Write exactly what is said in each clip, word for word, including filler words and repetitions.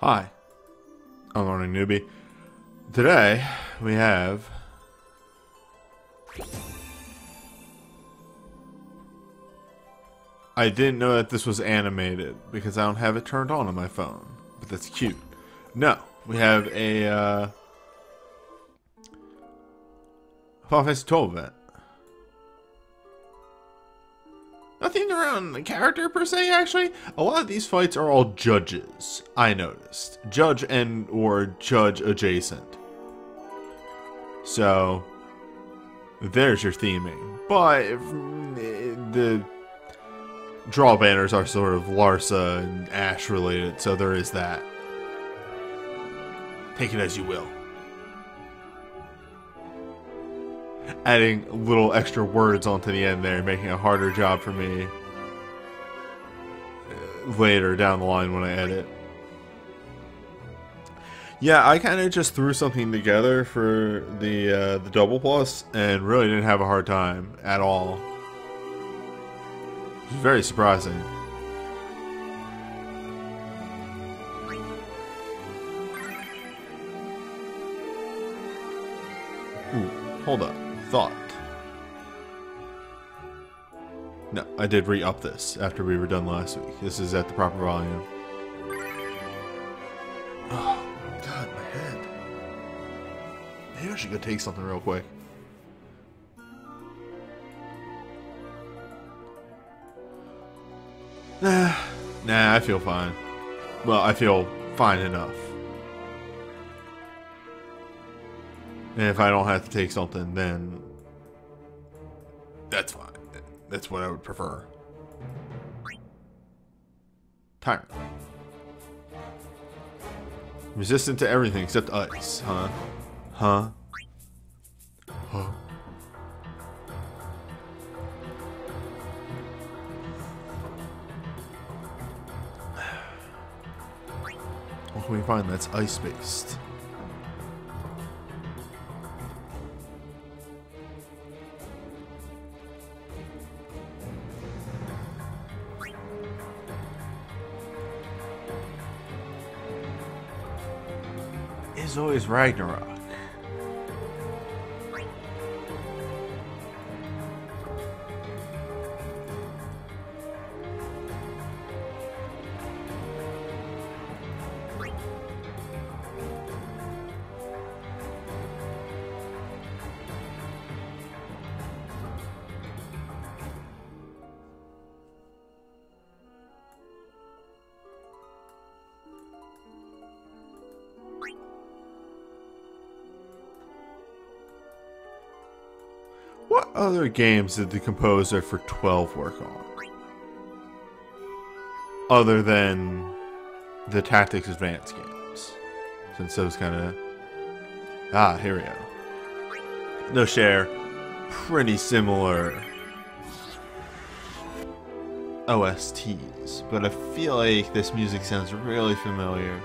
Hi, I'm Learning Newbie. Today we have I didn't know that this was animated because I don't have it turned on on my phone, but that's cute. No, we have a uh, Final Fantasy twelve event. Nothing around the character per se, actually. A lot of these fights are all judges, I noticed. Judge and or judge adjacent. So, there's your theming. But the draw banners are sort of Larsa and Ashe related, so there is that. Take it as you will. Adding little extra words onto the end there, making a harder job for me later down the line when I edit. Yeah, I kind of just threw something together for the uh, the double plus and really didn't have a hard time at all. It was very surprising. Ooh, hold up. Thought. No, I did re-up this after we were done last week. This is at the proper volume. Oh, God, my head. Maybe I should go take something real quick. Nah, nah, I feel fine. Well, I feel fine enough. And if I don't have to take something, then that's fine. That's what I would prefer. Tyrant. Resistant to everything except ice, huh? Huh? Huh? What can we find that's ice-based? It's always Ragnarok. What other games did the composer for twelve work on? Other than the Tactics Advance games. Since those kind of... Ah, here we go. No share. Pretty similar O S Ts. But I feel like this music sounds really familiar.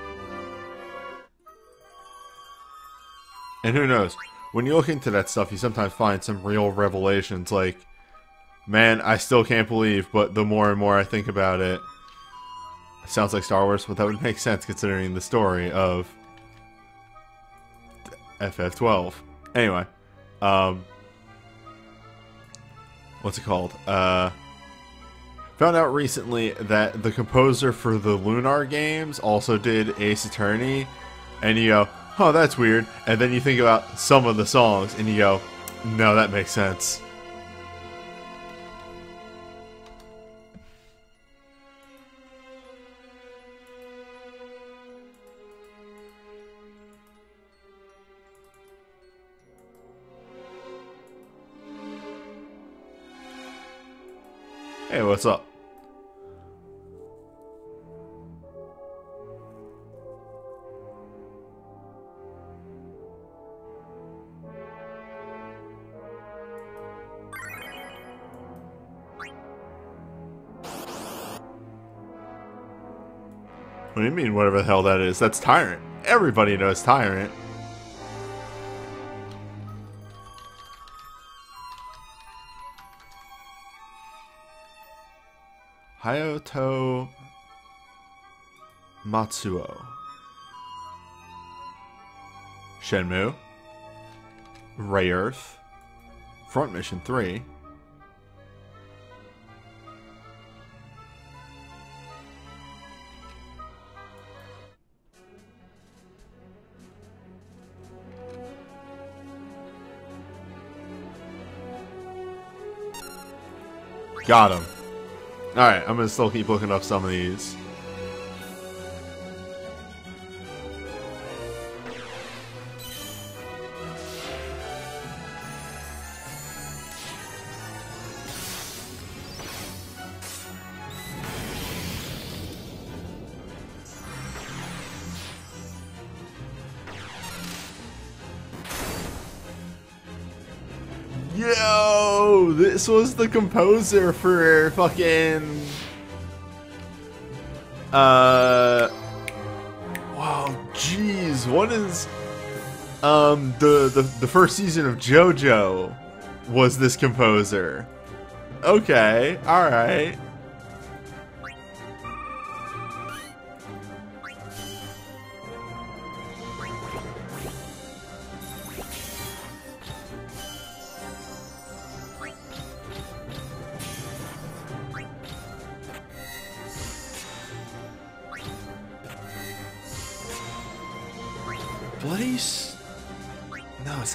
And who knows? When you look into that stuff, you sometimes find some real revelations, like, man, I still can't believe, but the more and more I think about it, it sounds like Star Wars, but that would make sense considering the story of F F twelve. Anyway, um, what's it called? Uh, found out recently that the composer for the Lunar games also did Ace Attorney, and you go, oh, that's weird. And then you think about some of the songs and you go, no, that makes sense. Hey, what's up? What do you mean, whatever the hell that is? That's Tyrant. Everybody knows Tyrant. Hayato Matsuo. Shenmue, Ray Earth, Front Mission three, got him. Alright, I'm gonna still keep looking up some of these. This was the composer for fucking uh wow, jeez, what is um the, the the first season of JoJo was this composer. Okay, all right.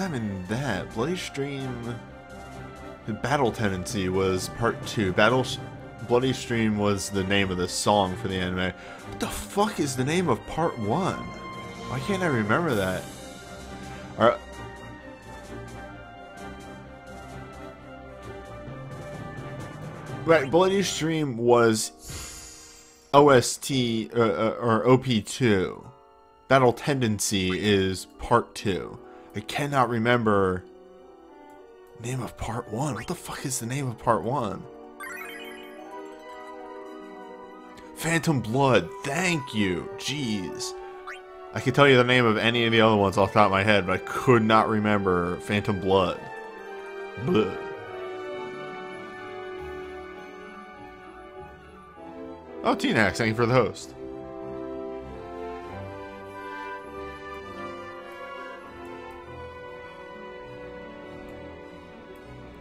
In that Bloody Stream, the Battle Tendency was part two. Battle Bloody Stream was the name of the song for the anime. What the fuck is the name of part one? Why can't I remember that? All right. Right, Bloody Stream was O S T uh, or O P two. Battle Tendency is part two. I cannot remember the name of part one. What the fuck is the name of part one? Phantom Blood. Thank you. Jeez. I could tell you the name of any of the other ones off the top of my head, but I could not remember Phantom Blood. Bleh. Oh, T-Nax, thank you for the host.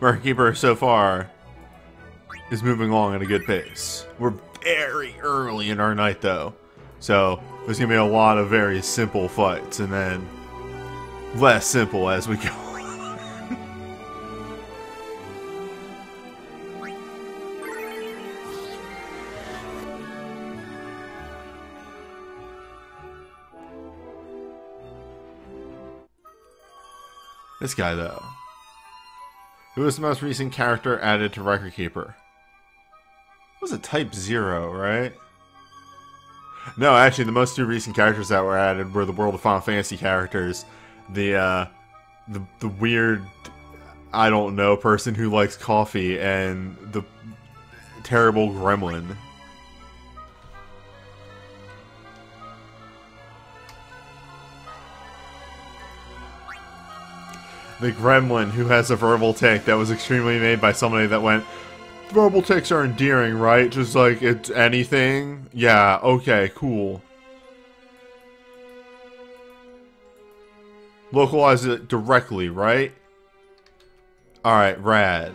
Record Keeper so far is moving along at a good pace. We're very early in our night though, so there's gonna be a lot of very simple fights and then less simple as we go. This guy though. Who was the most recent character added to Record Keeper? It was a Type Zero, right? No, actually, the most two recent characters that were added were the World of Final Fantasy characters. The, uh, the, the weird, I don't know, person who likes coffee, and the terrible gremlin. The gremlin who has a verbal tick that was extremely made by somebody that went, verbal ticks are endearing, right? Just like, it's anything? Yeah, okay, cool. Localize it directly, right? Alright, rad.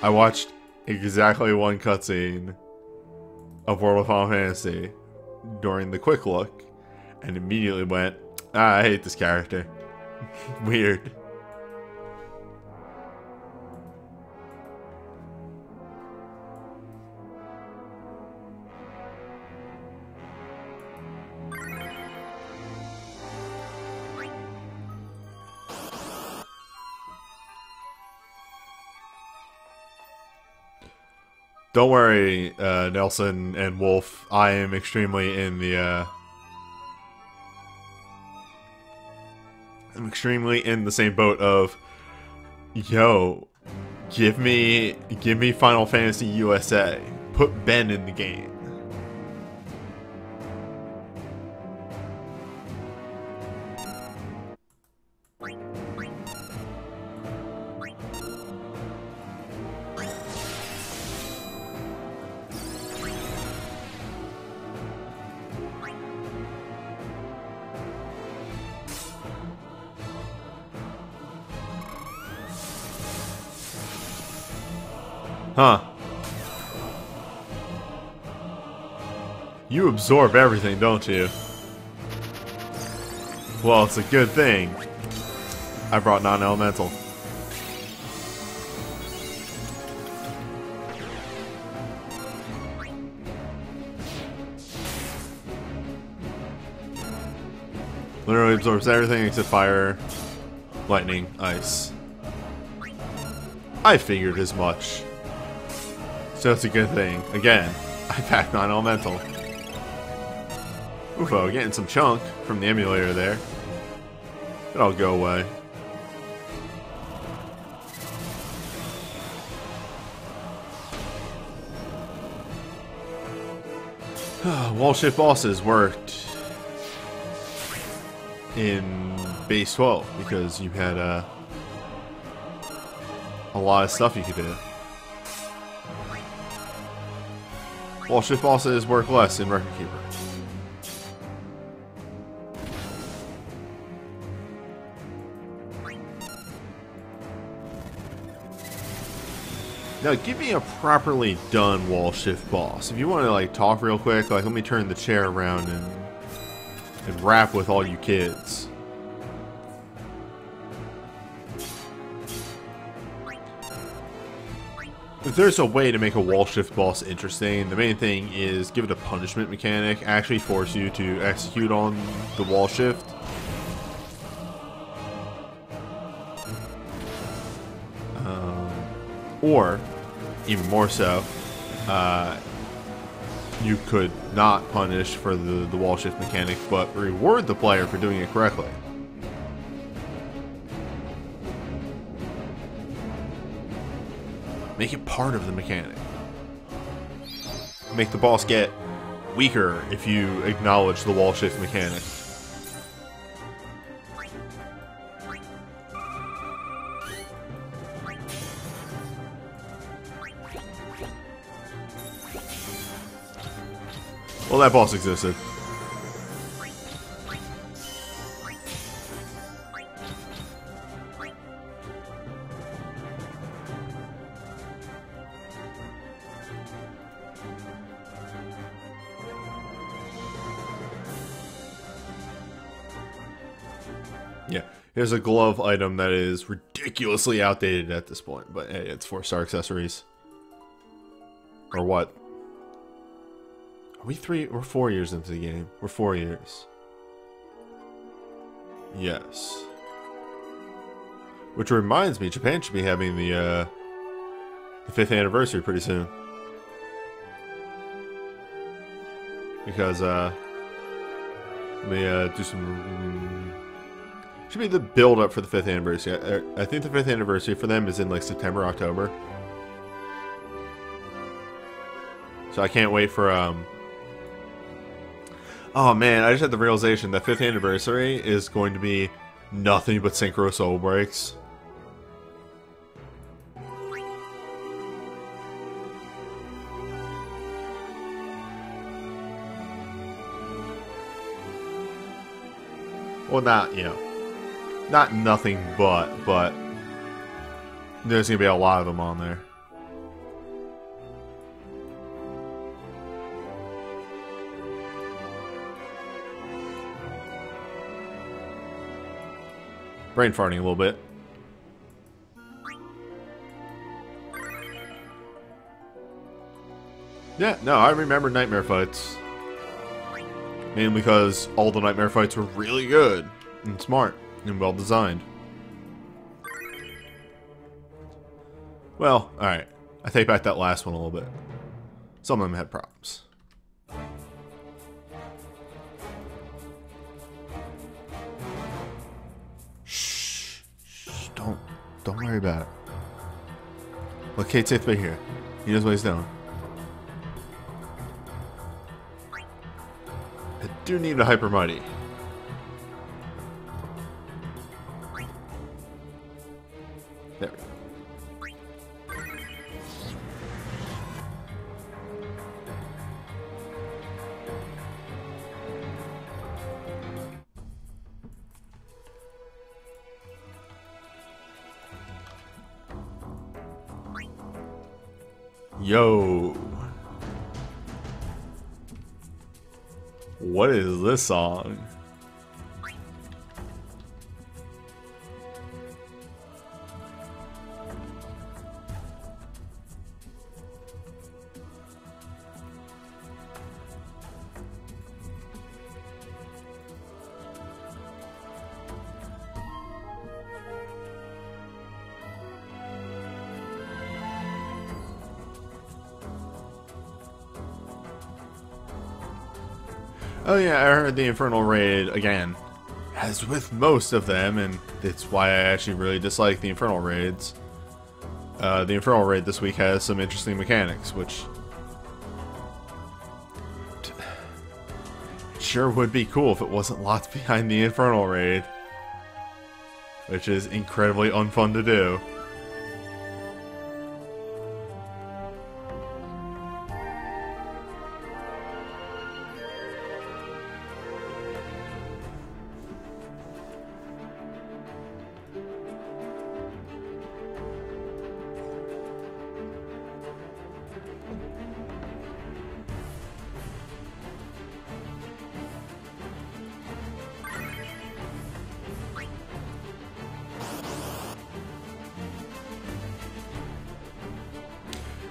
I watched exactly one cutscene of World of Final Fantasy during the quick look. And immediately went, ah, I hate this character. Weird. Don't worry, uh, Nelson and Wolf. I am extremely in the, uh... I'm extremely in the same boat of, yo, give me, give me Final Fantasy U S A. Put Ben in the game. Huh. You absorb everything, don't you? Well, it's a good thing I brought non-elemental. Literally absorbs everything except fire, lightning, ice. I figured as much. So it's a good thing. Again, I packed non-elemental. Oofo, getting some chunk from the emulator there. It'll go away. Wall shift bosses worked in base twelve because you had a uh, a lot of stuff you could do. Wall shift bosses work less in Record Keeper. Now give me a properly done wall shift boss. If you want to like talk real quick, like let me turn the chair around and and rap with all you kids. If there's a way to make a wall shift boss interesting, the main thing is give it a punishment mechanic, actually force you to execute on the wall shift. Um, or, even more so, uh, you could not punish for the, the wall shift mechanic, but reward the player for doing it correctly. Make it part of the mechanic. Make the boss get weaker if you acknowledge the wall shift mechanic. Well, that boss existed. Yeah, here's a glove item that is ridiculously outdated at this point, but hey, it's four star accessories. Or what? Are we three or four years into the game? We're four years. Yes. Which reminds me, Japan should be having the, uh, the fifth anniversary pretty soon. Because, uh, let me, uh, do some... Um, should be the build-up for the fifth anniversary. I, I think the fifth anniversary for them is in, like, September, October. So I can't wait for, um... oh man, I just had the realization that fifth anniversary is going to be nothing but Synchro Soul Breaks. Well, not, you know, not nothing but, but there's going to be a lot of them on there. Brain farting a little bit. Yeah, no, I remember nightmare fights. Mainly because all the nightmare fights were really good and smart and well designed. Well, alright. I take back that last one a little bit. Some of them had problems. Don't worry about it. Look, Kate's safe right here. He knows what he's doing. I do need a Hyper Mighty. There we go. Yo. What is this song? Oh yeah, I heard the Infernal Raid again, as with most of them, and that's why I actually really dislike the Infernal Raids. Uh, the Infernal Raid this week has some interesting mechanics, which t sure would be cool if it wasn't locked behind the Infernal Raid, which is incredibly unfun to do.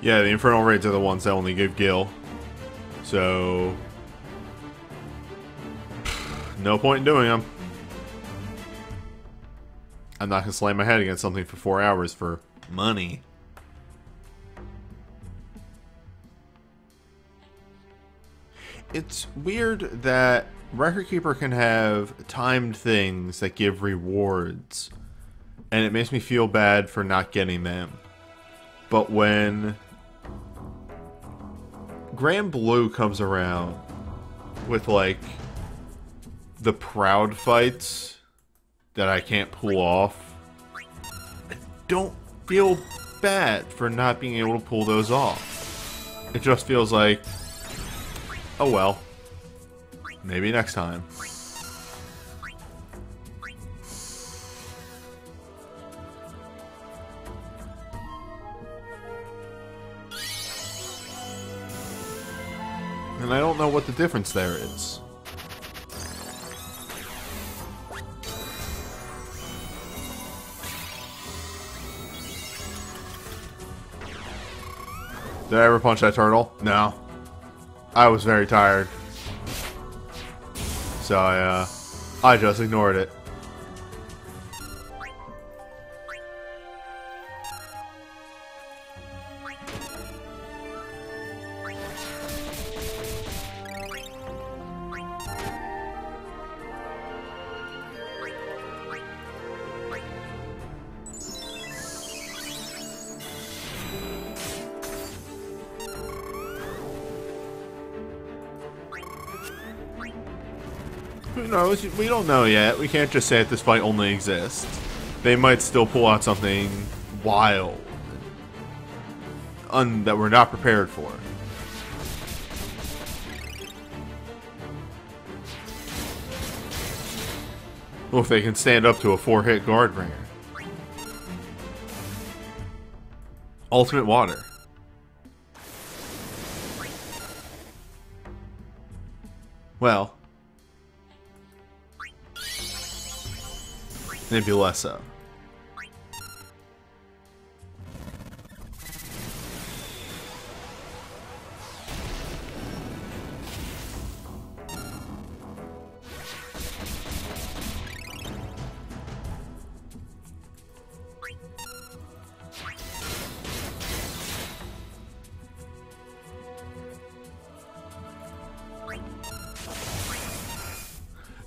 Yeah, the Infernal Raids are the ones that only give Gil. So... no point in doing them. I'm not gonna slam my head against something for four hours for money. It's weird that Record Keeper can have timed things that give rewards, and it makes me feel bad for not getting them. But when Grand Blue comes around with, like, the proud fights that I can't pull off, I don't feel bad for not being able to pull those off. It just feels like, oh well, maybe next time. And I don't know what the difference there is. Did I ever punch that turtle? No. I was very tired. So I, uh, I just ignored it. No, we don't know yet. We can't just say that this fight only exists. They might still pull out something wild un that we're not prepared for. Well, if they can stand up to a four-hit guard ringer. Ultimate Water. Well... maybe less so.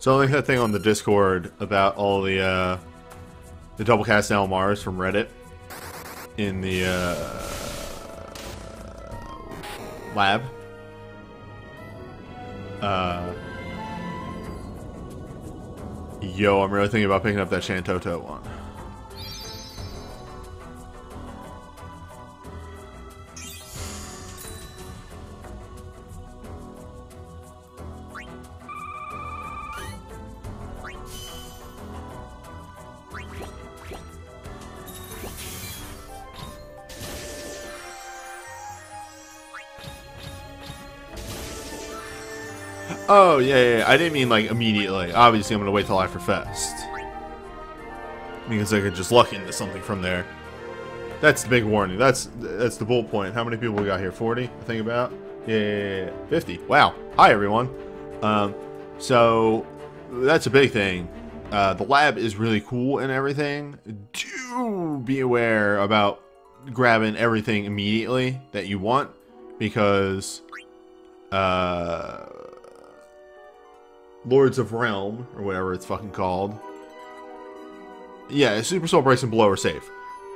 So I like that thing on the Discord about all the uh, the double cast L M Rs from Reddit in the uh, lab. Uh, yo, I'm really thinking about picking up that Shantotto one. Oh, yeah, yeah, yeah. I didn't mean, like, immediately. Obviously, I'm going to wait till after Fest. Because I could just luck into something from there. That's the big warning. That's that's the bullet point. How many people we got here? forty, I think about? Yeah, yeah, yeah. fifty. Wow. Hi, everyone. Um, so, that's a big thing. Uh, the lab is really cool and everything. Do be aware about grabbing everything immediately that you want. Because... Uh... Lords of Realm, or whatever it's fucking called. Yeah, Super Soul Breaks and Blow are safe.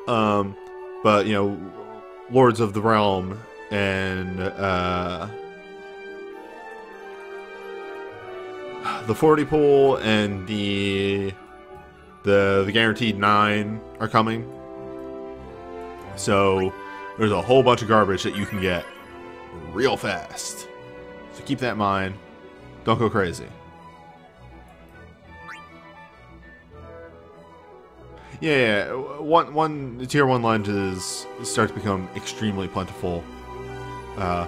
Um, but, you know, Lords of the Realm and, uh... the forty pool and the... The, the Guaranteed nine are coming. So, there's a whole bunch of garbage that you can get real fast. So keep that in mind. Don't go crazy. Yeah, yeah, one, one tier one lunges start to become extremely plentiful. Uh,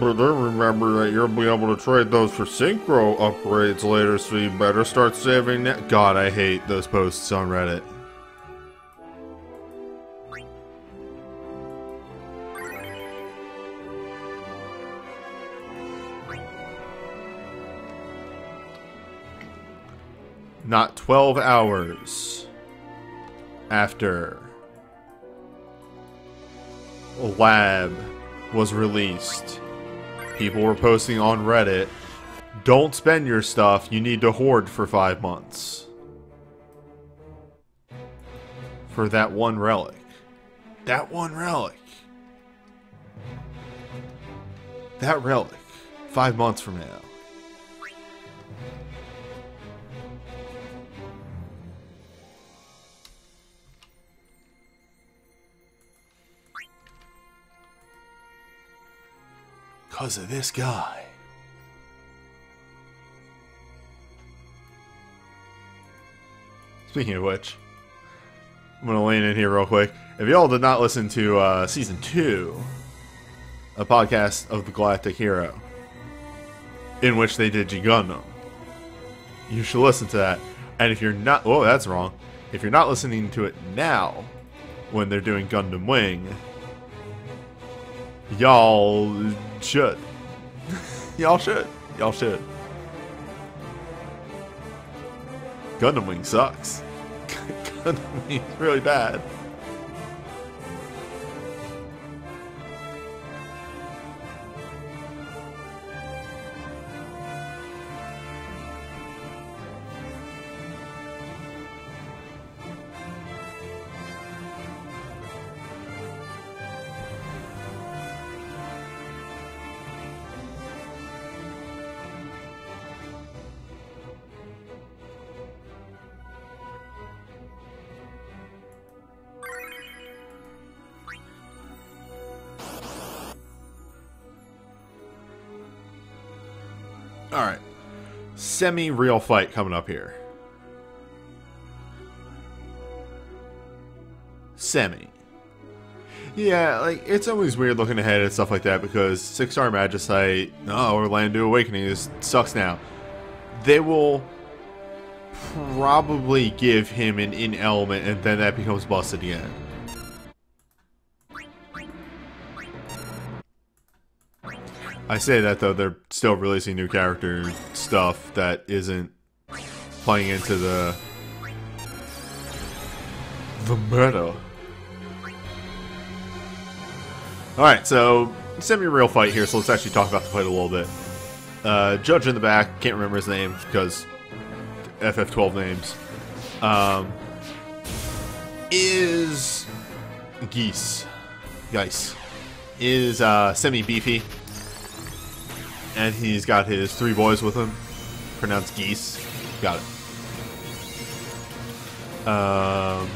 but then remember that you'll be able to trade those for synchro upgrades later, so you better start saving now. God, I hate those posts on Reddit. Not twelve hours after Lab was released, people were posting on Reddit, don't spend your stuff, you need to hoard for five months. For that one relic. That one relic. That relic. Five months from now. Because of this guy. Speaking of which, I'm going to lean in here real quick. If y'all did not listen to uh, Season two, a podcast of the Galactic Hero, in which they did G-Gundam, you should listen to that. And if you're not... Oh, that's wrong. If you're not listening to it now, when they're doing Gundam Wing, y'all... should. Y'all should. Y'all should. Gundam Wing sucks. Gundam Wing's really bad. Semi-real fight coming up here. Semi. Yeah, like, it's always weird looking ahead at stuff like that because six star Magicite, oh, or Landu Awakening is, sucks now. They will probably give him an in-element and then that becomes busted again. I say that, though, they're still releasing new character stuff that isn't playing into the... the meta. Alright, so, semi-real fight here, so let's actually talk about the fight a little bit. Uh, Judge in the back, can't remember his name, because F F twelve names, um, is... Geese. Geese. Is, uh, semi-beefy. And he's got his three boys with him. Pronounced geese. Got it. Um,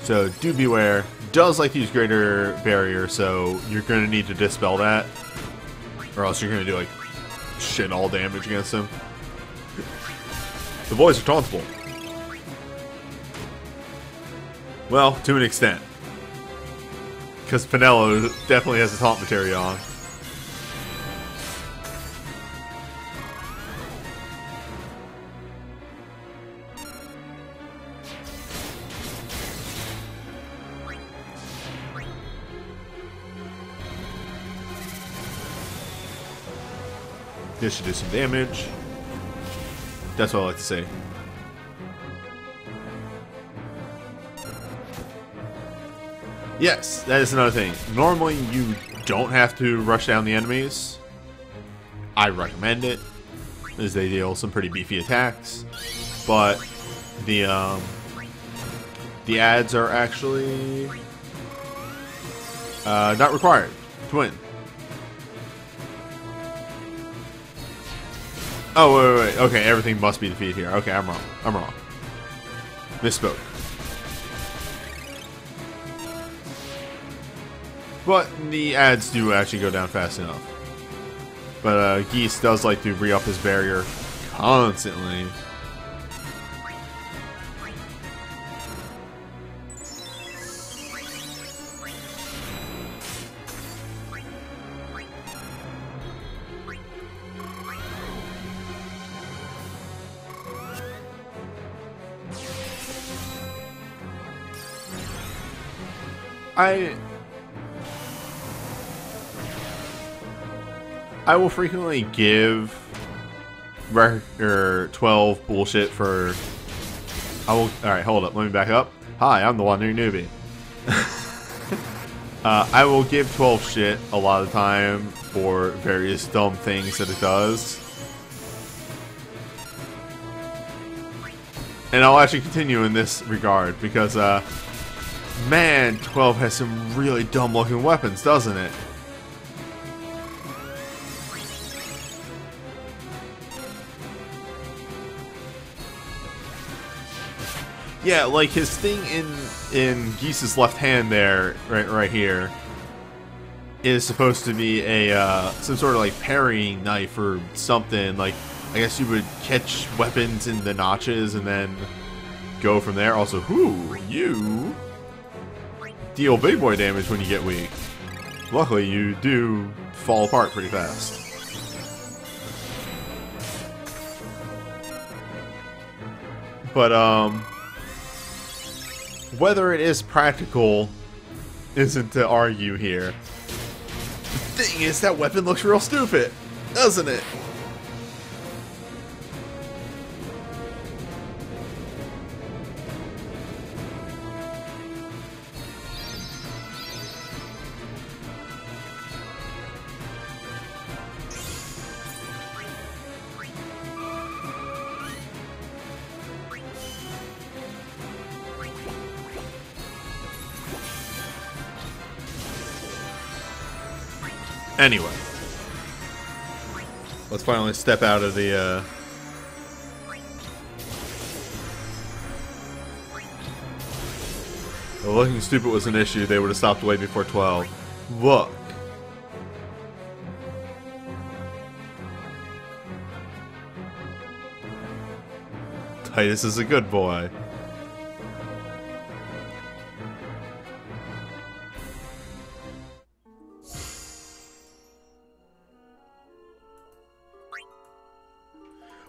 so do beware. Does like to use greater barrier, so you're going to need to dispel that. Or else you're going to do like shit all damage against him. The boys are tauntable. Well, to an extent. because Pinello definitely has his haunt material on. This should do some damage. That's what I like to say. Yes, that is another thing. Normally you don't have to rush down the enemies. I recommend it, as they deal some pretty beefy attacks. But the um, the adds are actually uh, not required to win. Oh, wait, wait, wait, okay, everything must be defeated here. Okay, I'm wrong. I'm wrong. Misspoke. But the adds do actually go down fast enough. But uh, Geese does like to re-up his barrier constantly. I I will frequently give Record twelve bullshit for. I will. All right, hold up. Let me back up. Hi, I'm the wandering newbie. uh, I will give twelve shit a lot of time for various dumb things that it does, and I'll actually continue in this regard because. Uh, Man, twelve has some really dumb-looking weapons, doesn't it? Yeah, like his thing in in Geese's left hand there, right, right here, is supposed to be a uh, some sort of like parrying knife or something. Like, I guess you would catch weapons in the notches and then go from there. Also, who you? Deal big boy damage when you get weak. Luckily, you do fall apart pretty fast. But, um... whether it is practical isn't to argue here. The thing is, that weapon looks real stupid, doesn't it? Anyway, let's finally step out of the, uh... if looking stupid was an issue, they would have stopped way before twelve. Look. Titus is a good boy.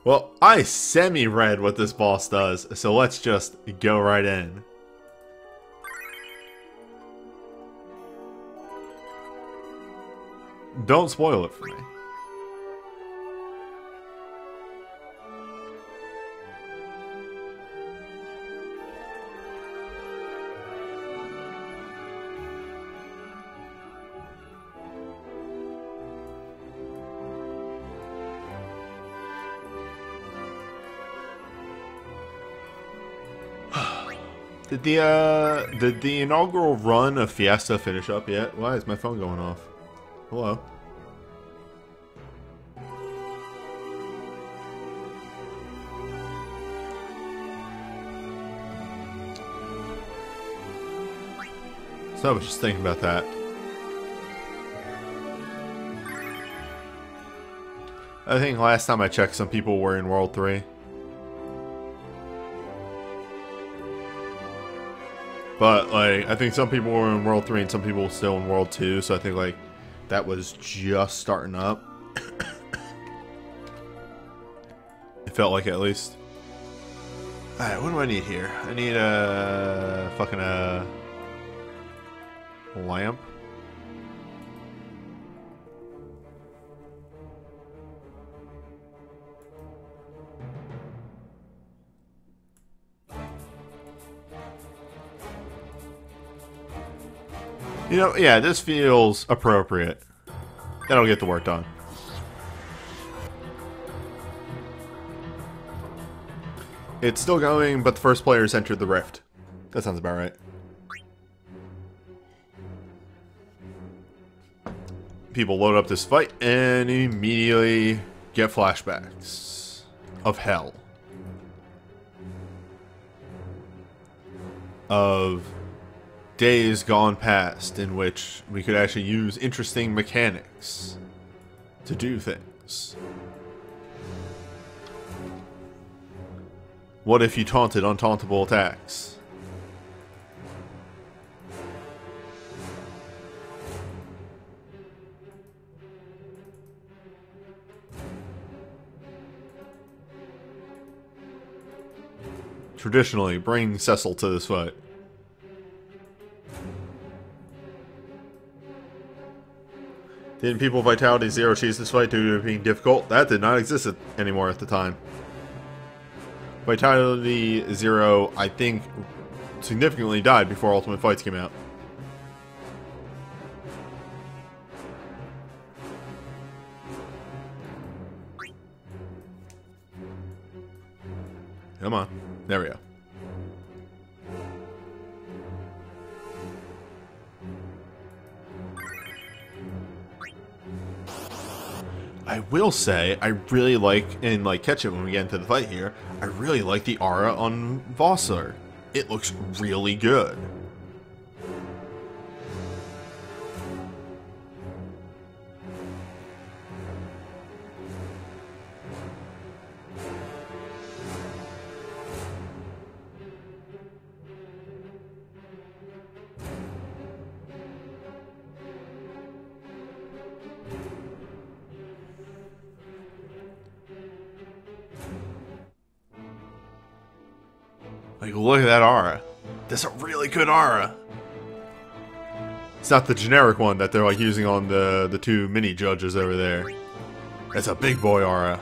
Well, I semi-read what this boss does, so let's just go right in. Don't spoil it for me. Did the, uh, did the inaugural run of Fiesta finish up yet? Why is my phone going off? Hello? So I was just thinking about that. I think last time I checked, some people were in World three. But, like, I think some people were in World three and some people were still in World two, so I think, like, that was just starting up. It felt like it, at least. Alright, what do I need here? I need a... fucking a... lamp. You know, yeah, this feels appropriate. That'll get the work done. It's still going, but the first player's entered the rift. That sounds about right. People load up this fight and immediately get flashbacks of hell. Of days gone past in which we could actually use interesting mechanics to do things. What if you taunted untauntable attacks? Traditionally, bring Cecil to this fight. Didn't people Vitality zero cheese this fight due to it being difficult? That did not exist at, anymore at the time. Vitality zero, I think, significantly died before Ultimate Fights came out. Come on. There we go. I will say, I really like, and like catch it when we get into the fight here, I really like the aura on Vossler. It looks really good. Look at that aura. That's a really good aura. It's not the generic one that they're like using on the, the two mini judges over there. That's a big boy aura.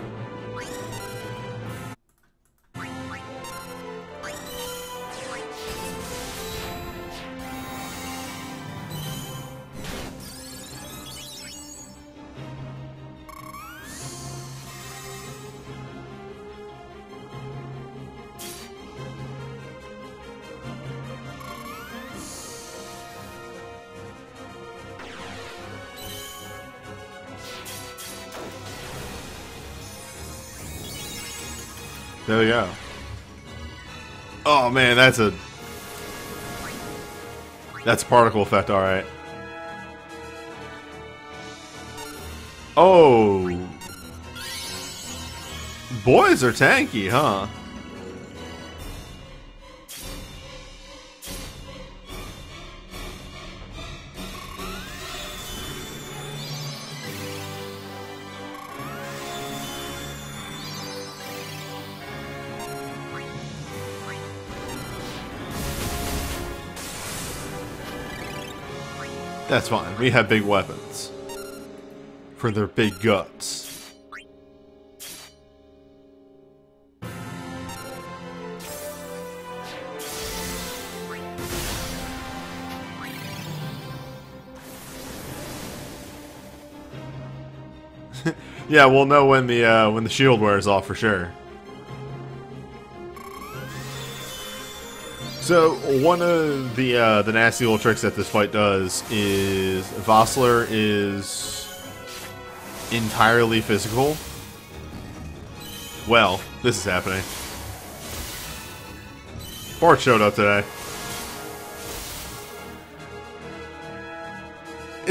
There we go. Oh man, that's a... That's a particle effect, alright. Oh! Boys are tanky, huh? That's fine. We have big weapons. For their big guts. Yeah, we'll know when the uh, when the shield wears off for sure. So one of the uh, the nasty little tricks that this fight does is Vossler is entirely physical. Well, this is happening. Bartz showed up today.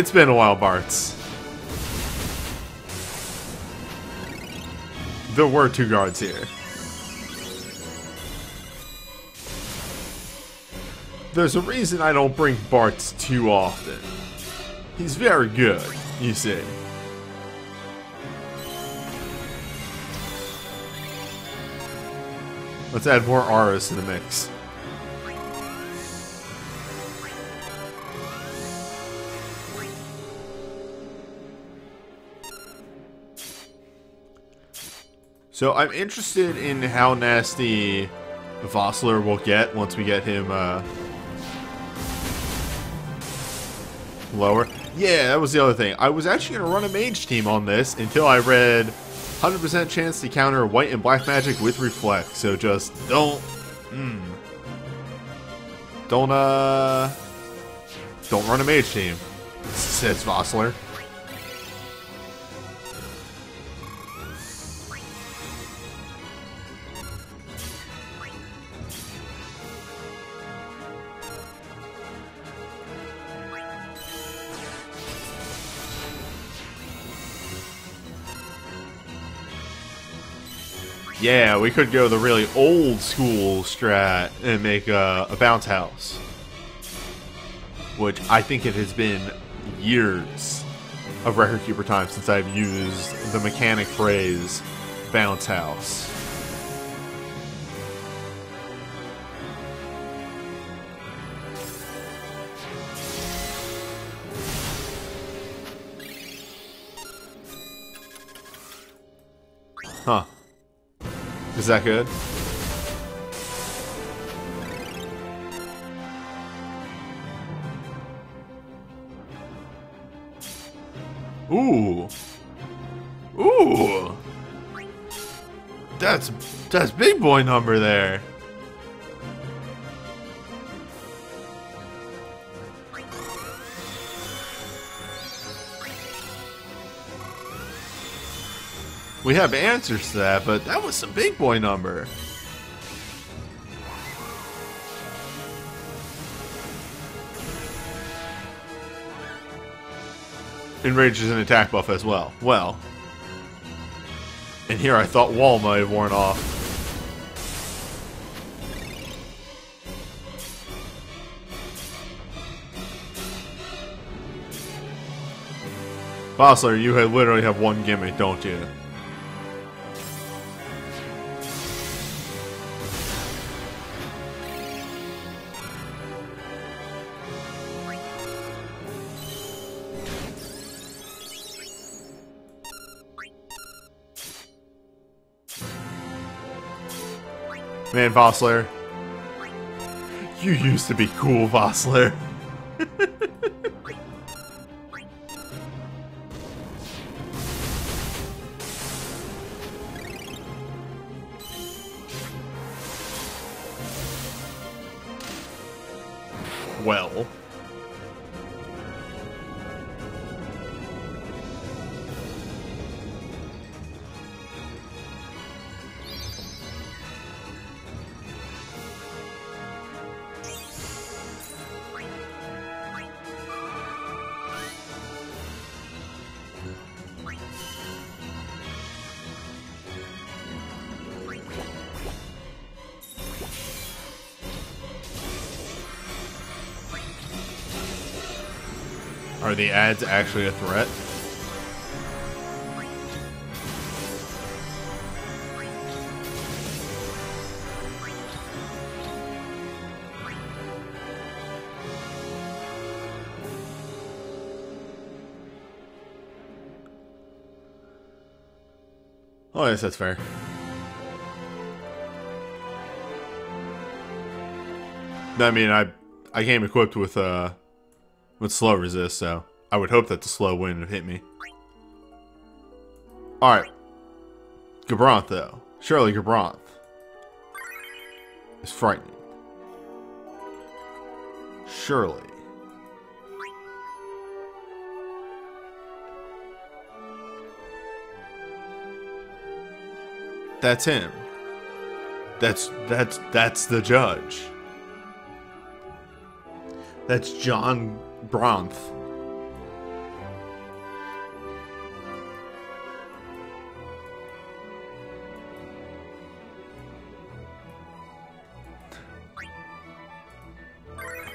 It's been a while, Bartz. There were two guards here. There's a reason I don't bring Bartz too often. He's very good, you see. Let's add more Aras to the mix. So I'm interested in how nasty Vossler will get once we get him uh, lower. Yeah, that was the other thing. I was actually going to run a mage team on this until I read one hundred percent chance to counter white and black magic with reflect. So just don't... Mm, don't, uh... Don't run a mage team, says Vossler. Yeah, we could go the really old school strat and make a, a bounce house, which I think it has been years of Record Keeper time since I've used the mechanic phrase bounce house. Huh. Is that good? Ooh. Ooh. That's that's big boy number there. We have answers to that, but that was some big boy number. Enrage is an attack buff as well. Well. And here I thought wall might have worn off. Vossler, you had literally have one gimmick, don't you? Man, Vossler, you used to be cool, Vossler. Well. Are the ads actually a threat? Oh, yes, that's fair. I mean, I I came equipped with uh with slow resist, so I would hope that the slow win would hit me. Alright. Gabranth, though. Surely Gabranth is frightening. Surely. That's him. That's, that's, that's the judge. That's John... Gabranth.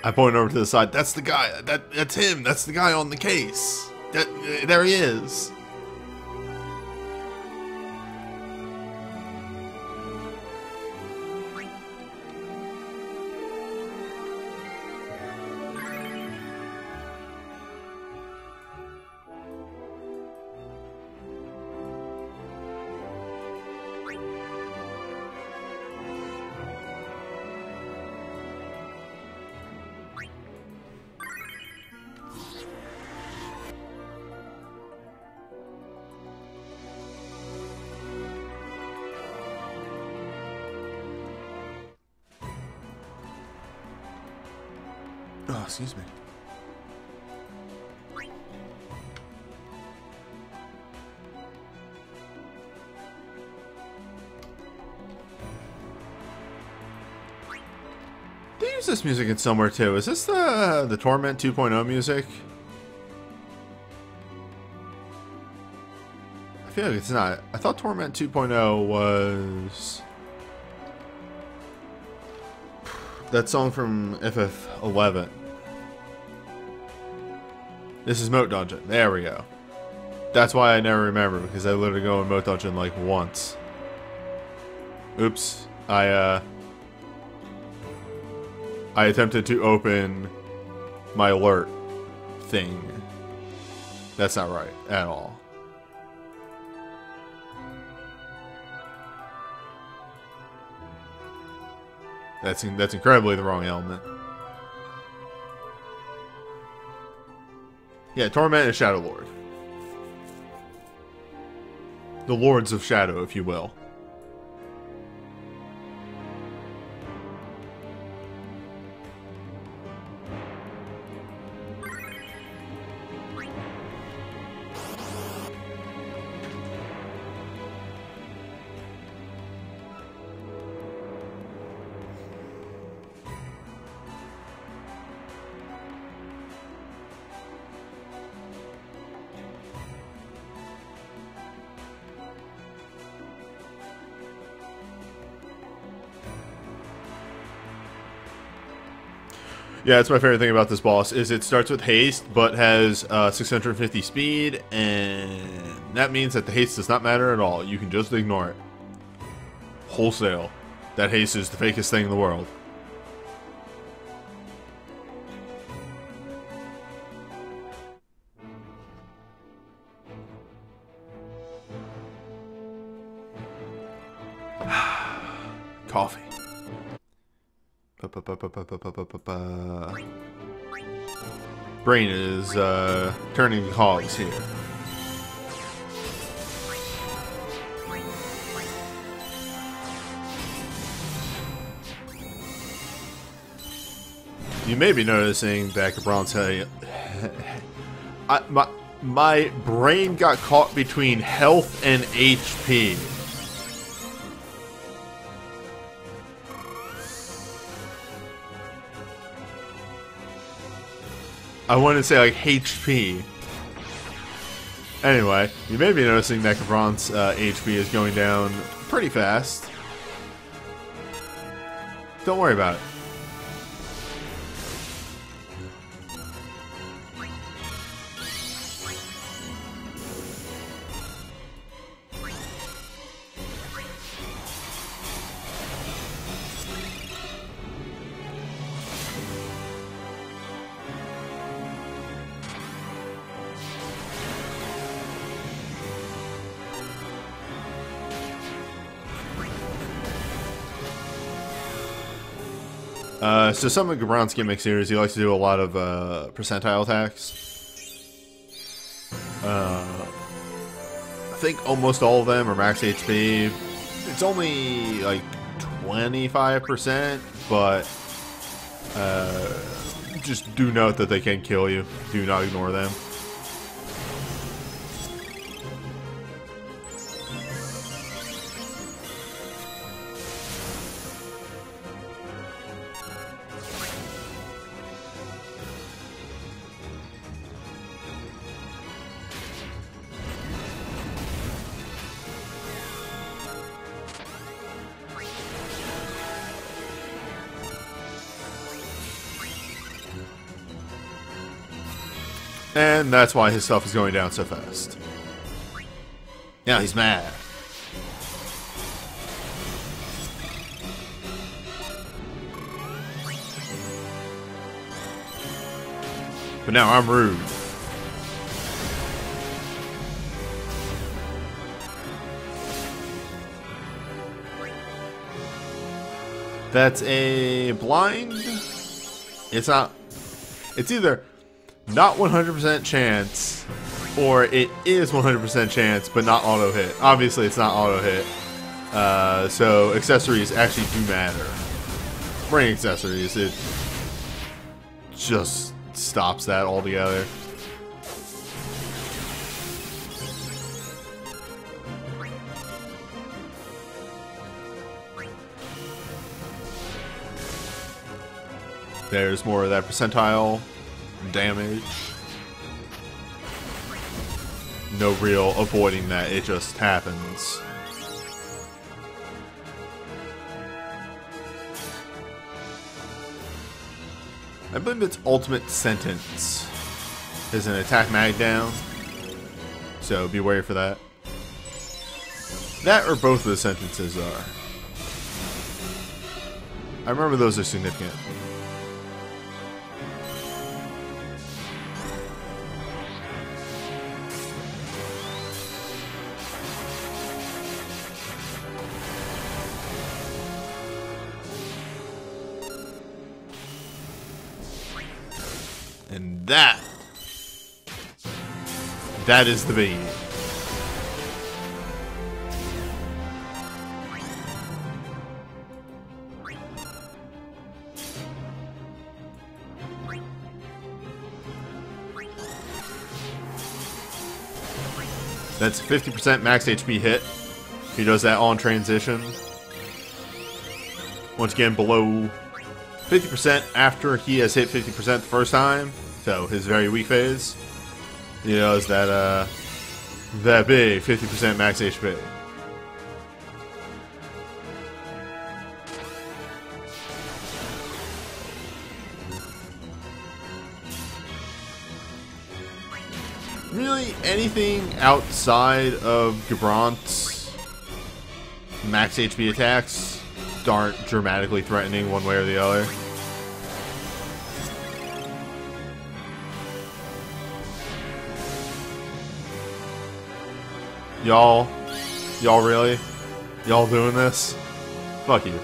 I point over to the side. That's the guy. That that's him. That's the guy on the case. That uh, there he is. Oh, excuse me. They use this music in somewhere too. Is this the the Torment two point oh music? I feel like it's not. I thought Torment two point oh was that song from F F eleven. This is Moat Dungeon. There we go. That's why I never remember, because I literally go in Moat Dungeon like once. Oops. I, uh... I attempted to open my alert thing. That's not right at all. That's, that's incredibly the wrong element. Yeah, Torment is Shadow Lord. The Lords of Shadow, if you will. Yeah, that's my favorite thing about this boss, is it starts with haste, but has uh, six hundred fifty speed, and that means that the haste does not matter at all. You can just ignore it. Wholesale. That haste is the fakest thing in the world. Coffee. Brain is uh, turning the cogs here. You may be noticing that Gabranth's head. I, my my brain got caught between health and H P. I wanted to say, like, H P. Anyway, you may be noticing that Gabranth's uh, H P is going down pretty fast. Don't worry about it. Uh, so some of Gabranth's gimmicks here is he likes to do a lot of uh, percentile attacks. Uh, I think almost all of them are max H P. It's only like twenty-five percent, but uh, just do note that they can kill you. Do not ignore them. And that's why his stuff is going down so fast. Now he's mad. But now I'm rude. That's a blind. It's not. It's either not one hundred percent chance, or it is one hundred percent chance, but not auto hit. Obviously, it's not auto hit. Uh, so accessories actually do matter. Bring accessories. It just stops that altogether. There's more of that percentile damage. No real avoiding that, it just happens. I believe it's ultimate sentence is an attack mag down, so beware for that. That or both of the sentences are. I remember those are significant. And that, that is the beat. That's fifty percent max H P hit. He does that on transition. Once again, below fifty percent after he has hit fifty percent the first time. So his very weak phase, he does that uh, that big fifty percent max H P. Really, anything outside of Gabranth's max H P attacks aren't dramatically threatening one way or the other. Y'all, y'all really? Y'all doing this? Fuck you.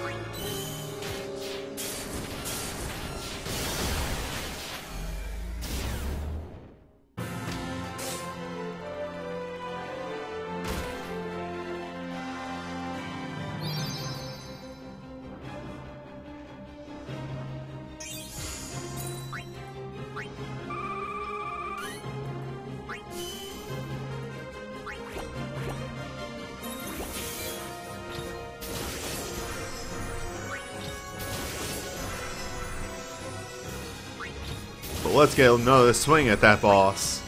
Let's get another swing at that boss.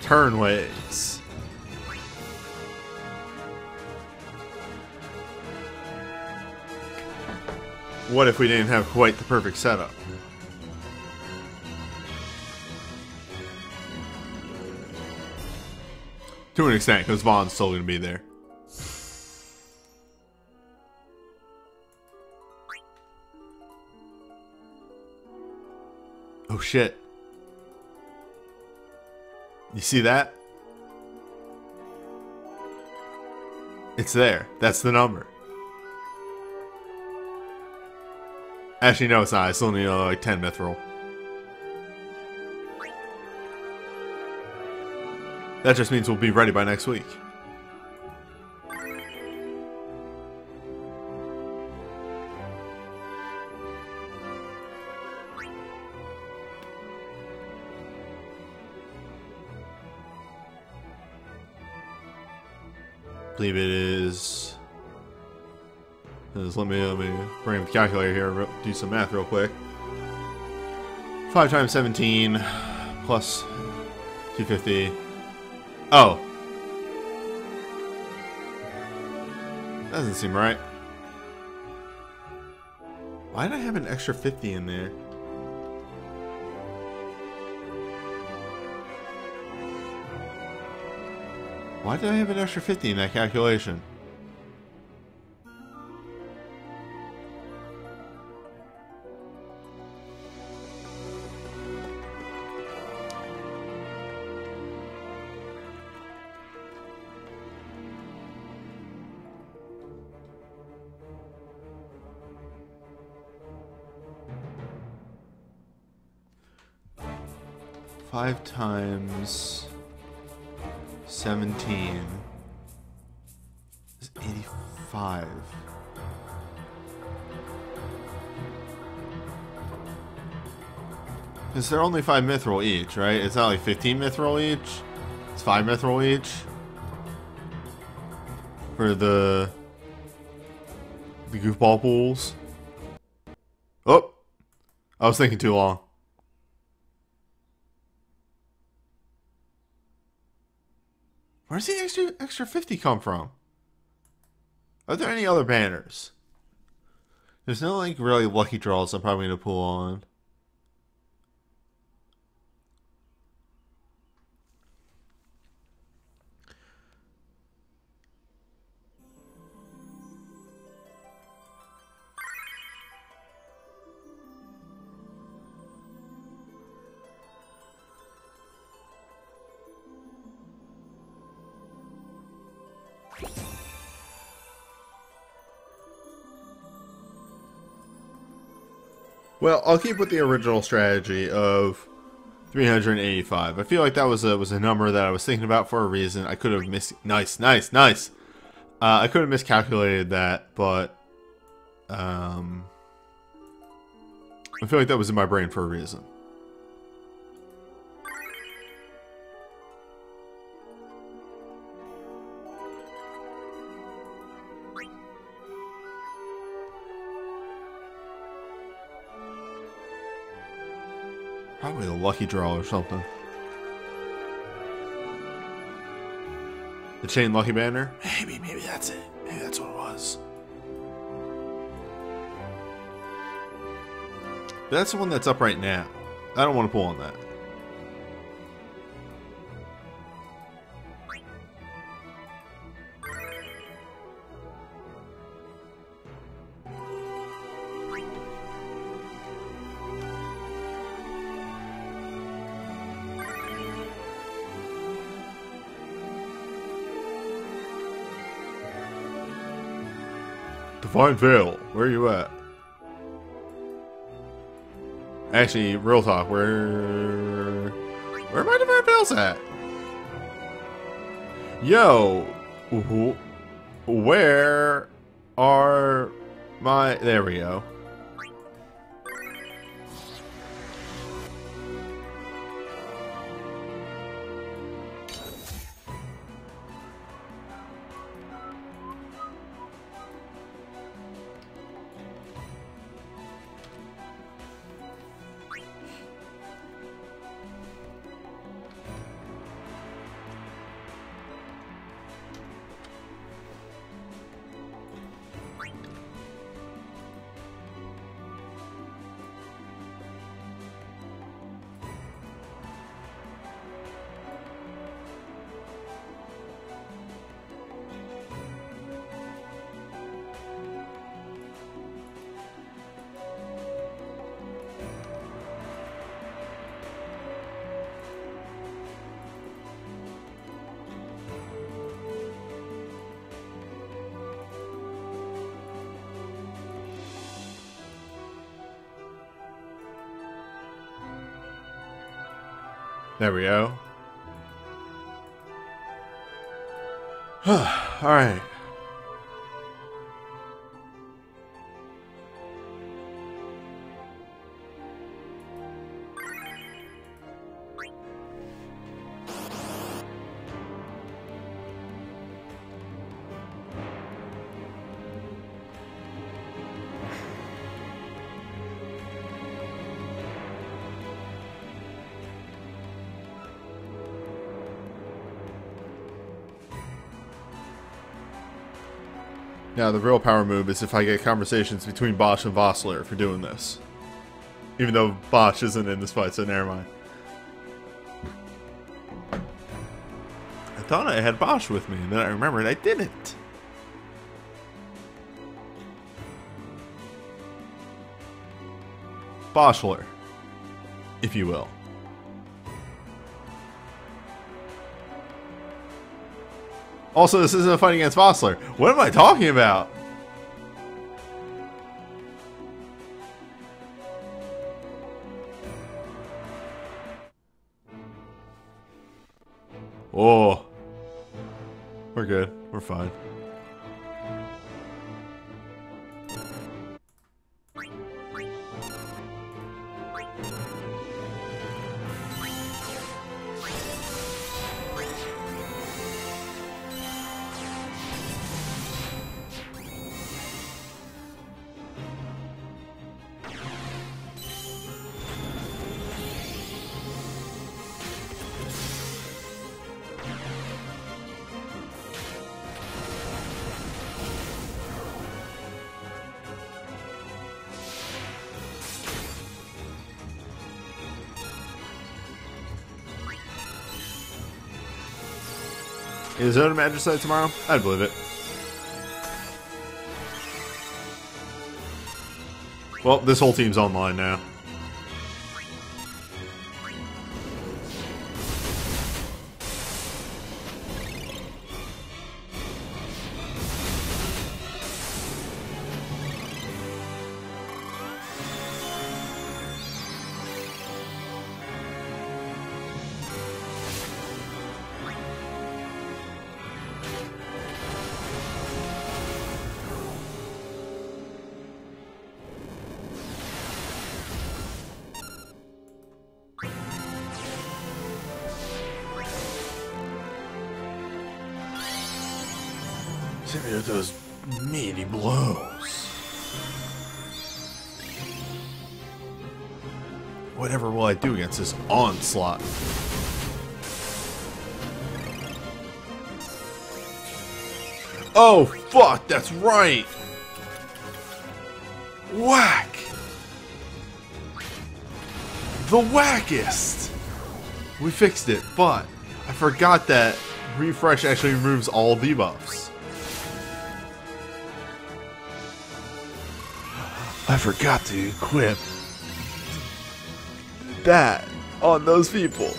Turn waves. What if we didn't have quite the perfect setup? To an extent, because Vaughn's still going to be there. Oh shit. You see that? It's there. That's the number. Actually, no, it's not. I still need uh, like ten mithril. That just means we'll be ready by next week. I believe it is. Let me let me bring up the calculator here. Do some math real quick. Five times seventeen plus two fifty. Oh, doesn't seem right. Why did I have an extra fifty in there? Why did I have an extra fifty in that calculation? Five times seventeen is eighty-five. Because they're only five mithril each, right? It's not like fifteen mithril each. It's five mithril each for the the goofball pools. Oh, I was thinking too long. Where's the extra extra fifty come from? Are there any other banners? There's no like really lucky draws I'm probably gonna pull on. Well, I'll keep with the original strategy of three hundred eighty-five. I feel like that was a was a number that I was thinking about for a reason. I could have mis nice, nice, nice. Uh, I could have miscalculated that, but um, I feel like that was in my brain for a reason. Probably a lucky draw or something. The chain lucky banner? Maybe, maybe that's it. Maybe that's what it was. That's the one that's up right now. I don't want to pull on that. Divine Veil, where are you at? Actually, real talk, where... Where are my Divine Veils at? Yo! Where are my... There we go. There we go. Alright. Now, the real power move is if I get conversations between Basch and Vossler for doing this. Even though Basch isn't in this fight, so never mind. I thought I had Basch with me, and then I remembered I didn't. Vossler, if you will. Also, this isn't a fight against Vossler. What am I talking about? Oh. We're good. We're fine. Is there a Magicite tomorrow? I'd believe it. Well, this whole team's online now. Those meaty blows. Whatever will I do against this onslaught? Oh, fuck, that's right! Whack! The whackest! We fixed it, but I forgot that refresh actually removes all debuffs. I forgot to equip that on those people.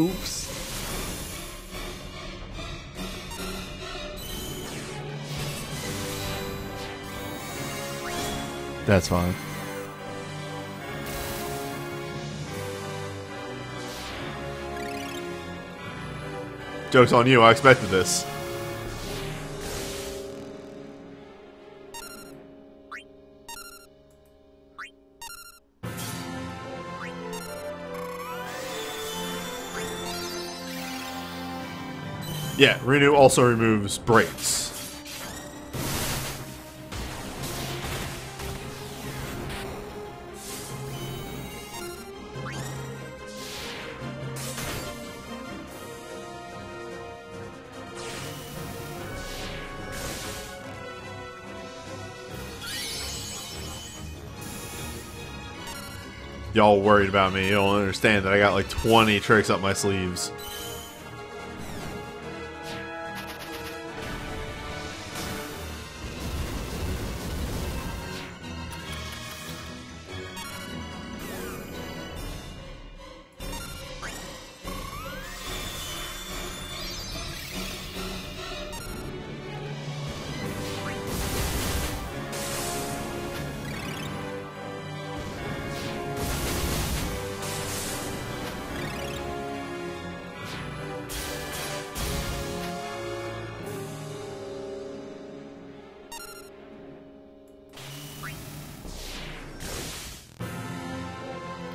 Oops. That's fine. Joke's on you, I expected this. Yeah, Renew also removes brakes. Y'all worried about me, you don't understand that I got like twenty tricks up my sleeves.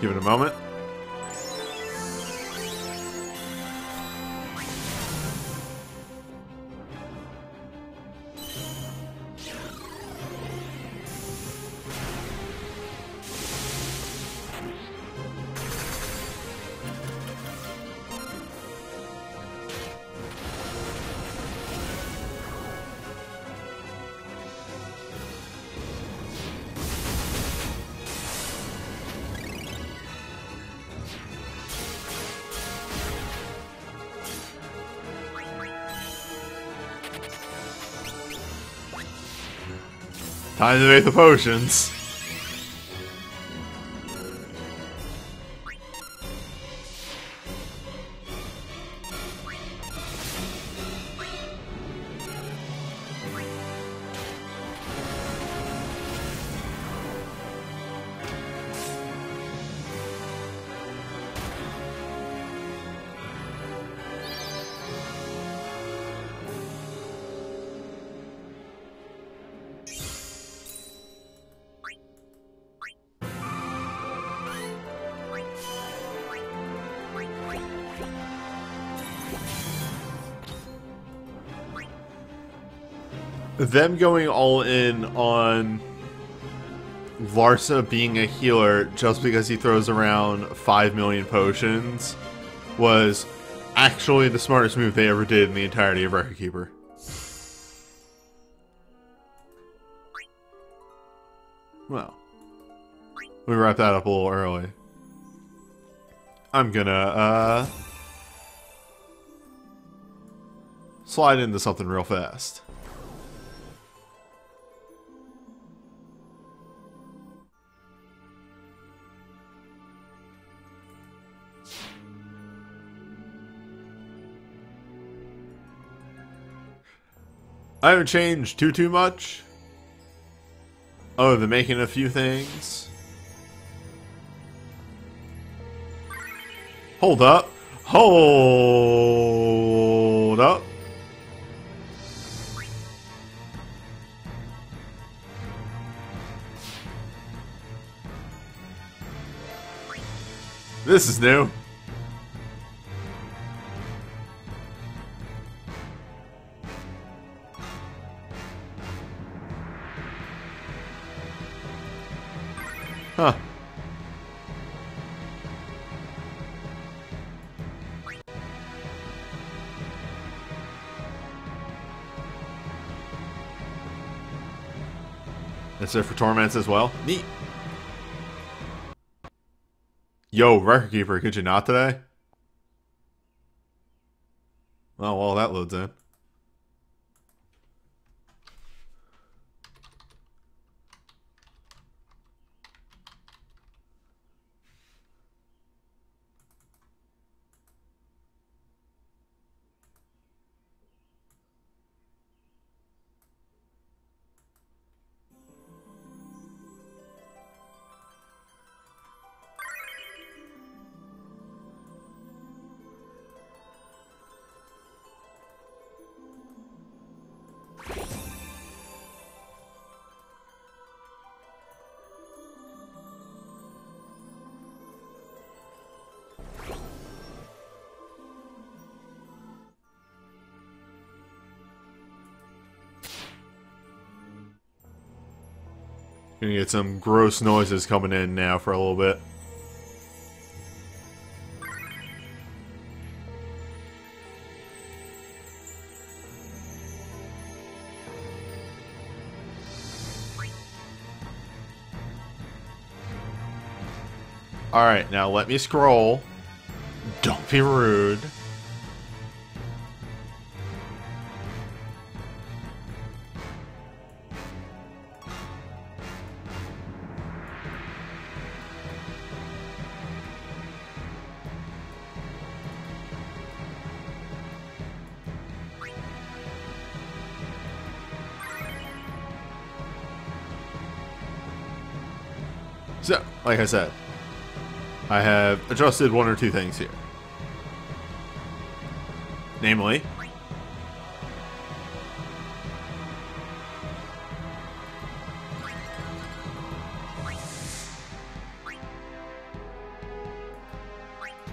Give it a moment. Time to make the potions. Them going all in on Larsa being a healer just because he throws around five million potions was actually the smartest move they ever did in the entirety of Record Keeper. Well, we wrapped that up a little early. I'm gonna uh, slide into something real fast. I haven't changed too, too much. Oh, they're making a few things. Hold up. Hold up. This is new. Huh. That's it for Torments as well? Neat. Yo, Record Keeper, could you not today? Oh, well, that loads in. Gonna get some gross noises coming in now for a little bit. Alright, now let me scroll. Don't be rude. So, like I said, I have adjusted one or two things here. Namely,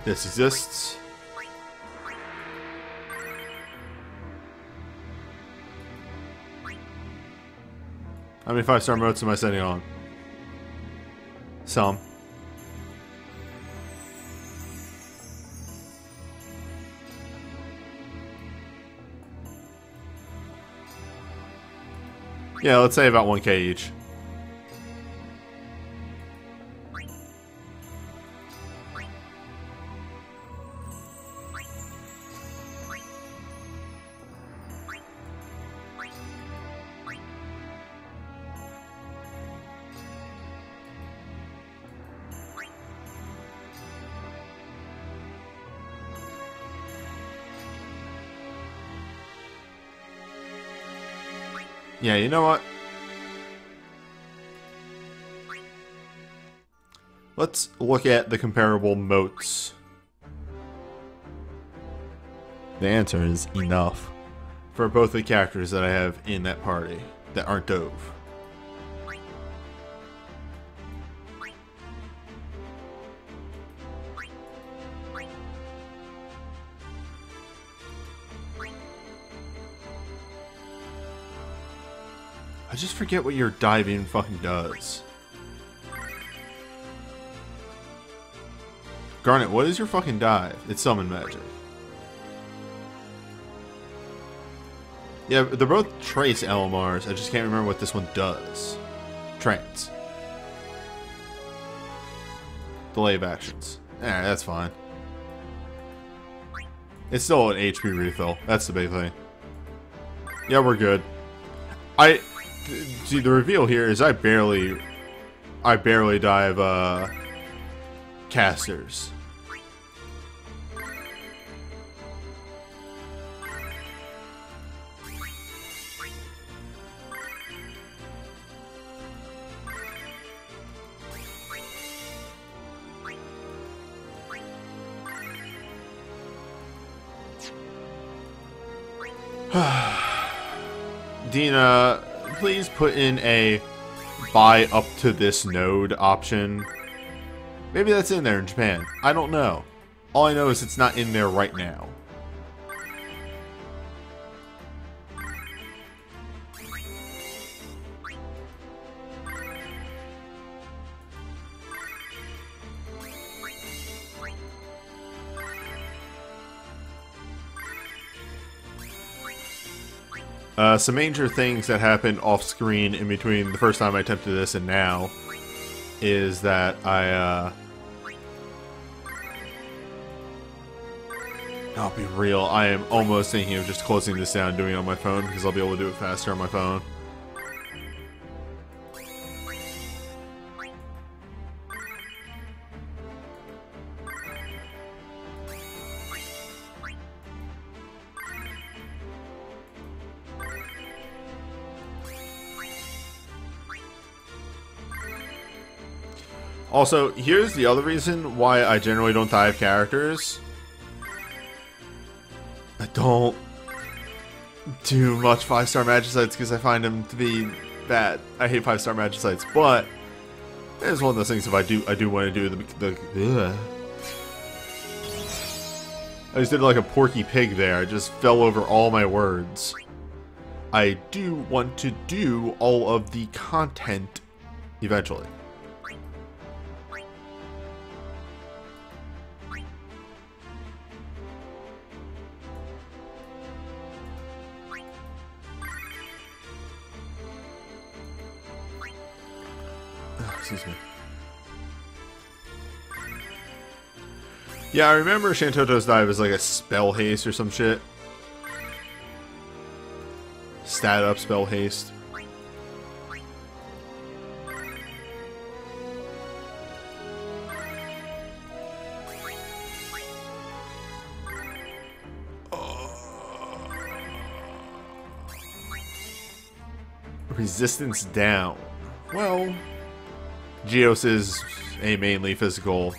this exists. How many five-star modes am I setting on? Some. Yeah, let's say about one K each. Yeah, you know what? Let's look at the comparable motes. The answer is enough for both the characters that I have in that party that aren't Dove. I just forget what your diving fucking does. Garnet, what is your fucking dive? It's summon magic. Yeah, they're both trace L M Rs. I just can't remember what this one does. Trance. Delay of actions. Alright, that's fine. It's still an H P refill. That's the big thing. Yeah, we're good. I... See, the reveal here is I barely... I barely dive, uh... casters. Dina, please put in a buy up to this node option. Maybe that's in there in Japan. I don't know. All I know is it's not in there right now. Uh, some major things that happened off screen in between the first time I attempted this and now is that I, uh... I'll be real, I am almost thinking of just closing this down and doing it on my phone because I'll be able to do it faster on my phone. Also, here's the other reason why I generally don't dive characters. I don't do much five-star Magicites because I find them to be bad. I hate five-star Magicites, but it's one of those things if I do, I do want to do the... the ugh. I just did like a Porky Pig there. I just fell over all my words. I do want to do all of the content eventually. Excuse me. Yeah, I remember Shantotto's dive is like a spell haste or some shit. Stat up spell haste. Oh. Resistance down. Well... Geos is a mainly physical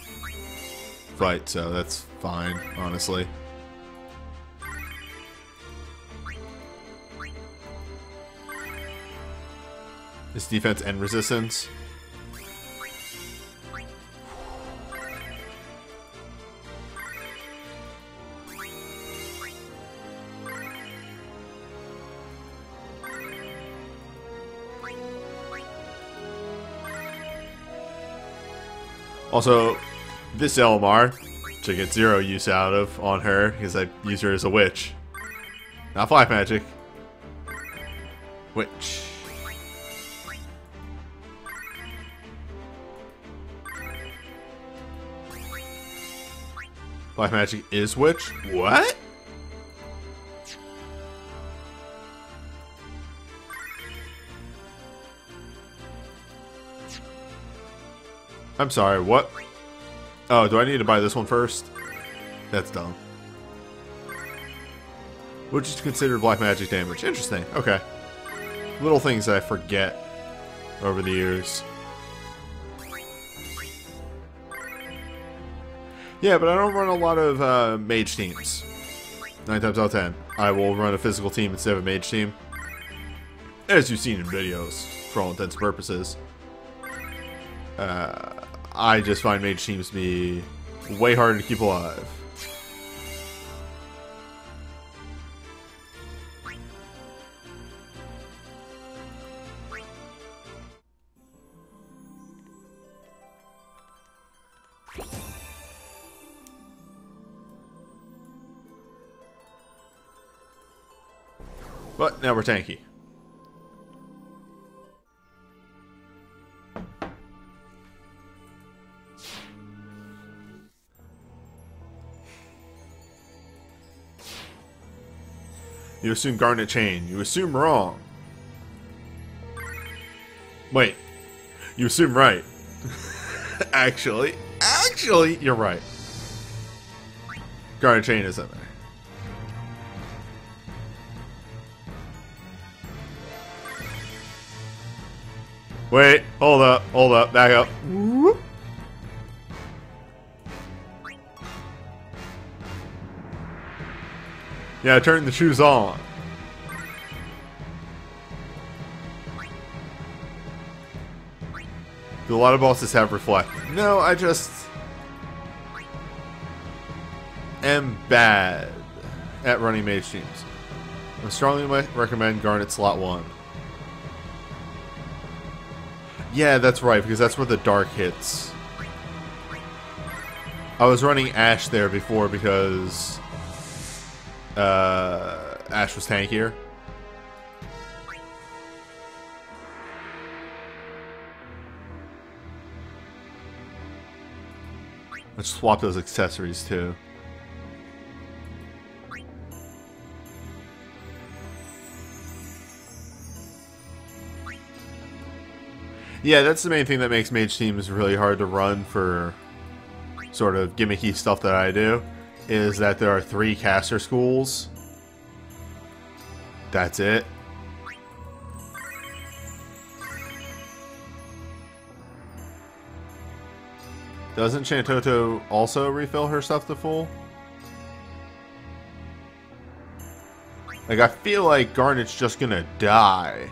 fight, so that's fine, honestly. It's defense and resistance. Also, this L M R, which I get zero use out of on her, because I use her as a witch. Not fly magic. Witch. Fly magic is witch? What? I'm sorry, what? Oh, do I need to buy this one first? That's dumb. Which is considered black magic damage. Interesting, okay. Little things that I forget over the years. Yeah, but I don't run a lot of uh, mage teams. Nine times out of ten, I will run a physical team instead of a mage team. As you've seen in videos, for all intents and purposes. Uh, I just find mage teams to be way harder to keep alive. But now we're tanky. You assume Garnet Chain. You assume wrong. Wait. You assume right. Actually. Actually, you're right. Garnet Chain is in there. Wait, hold up, hold up, back up. Whoop. Yeah, turn the shoes on. Do a lot of bosses have reflect? No, I just am bad at running mage teams. I strongly recommend Garnet slot one. Yeah, that's right, because that's where the dark hits. I was running Ashe there before because uh, Ashe was tankier. Let's swap those accessories too. Yeah, that's the main thing that makes mage teams really hard to run for sort of gimmicky stuff that I do, is that there are three caster schools. That's it. Doesn't Shantotto also refill her stuff to full? Like, I feel like Garnet's just gonna die.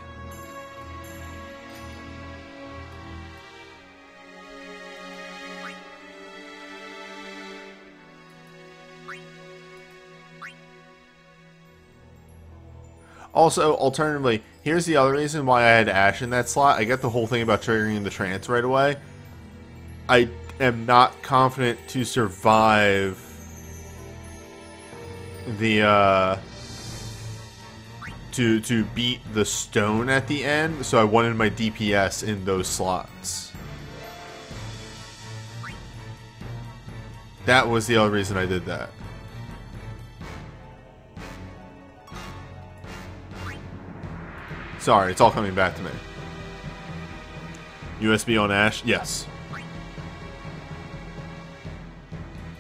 Also, alternatively, here's the other reason why I had Ashe in that slot. I get the whole thing about triggering the trance right away. I am not confident to survive the, uh, to, to beat the stone at the end, so I wanted my D P S in those slots. That was the other reason I did that. Sorry, it's all coming back to me. U S B on Ashe? Yes.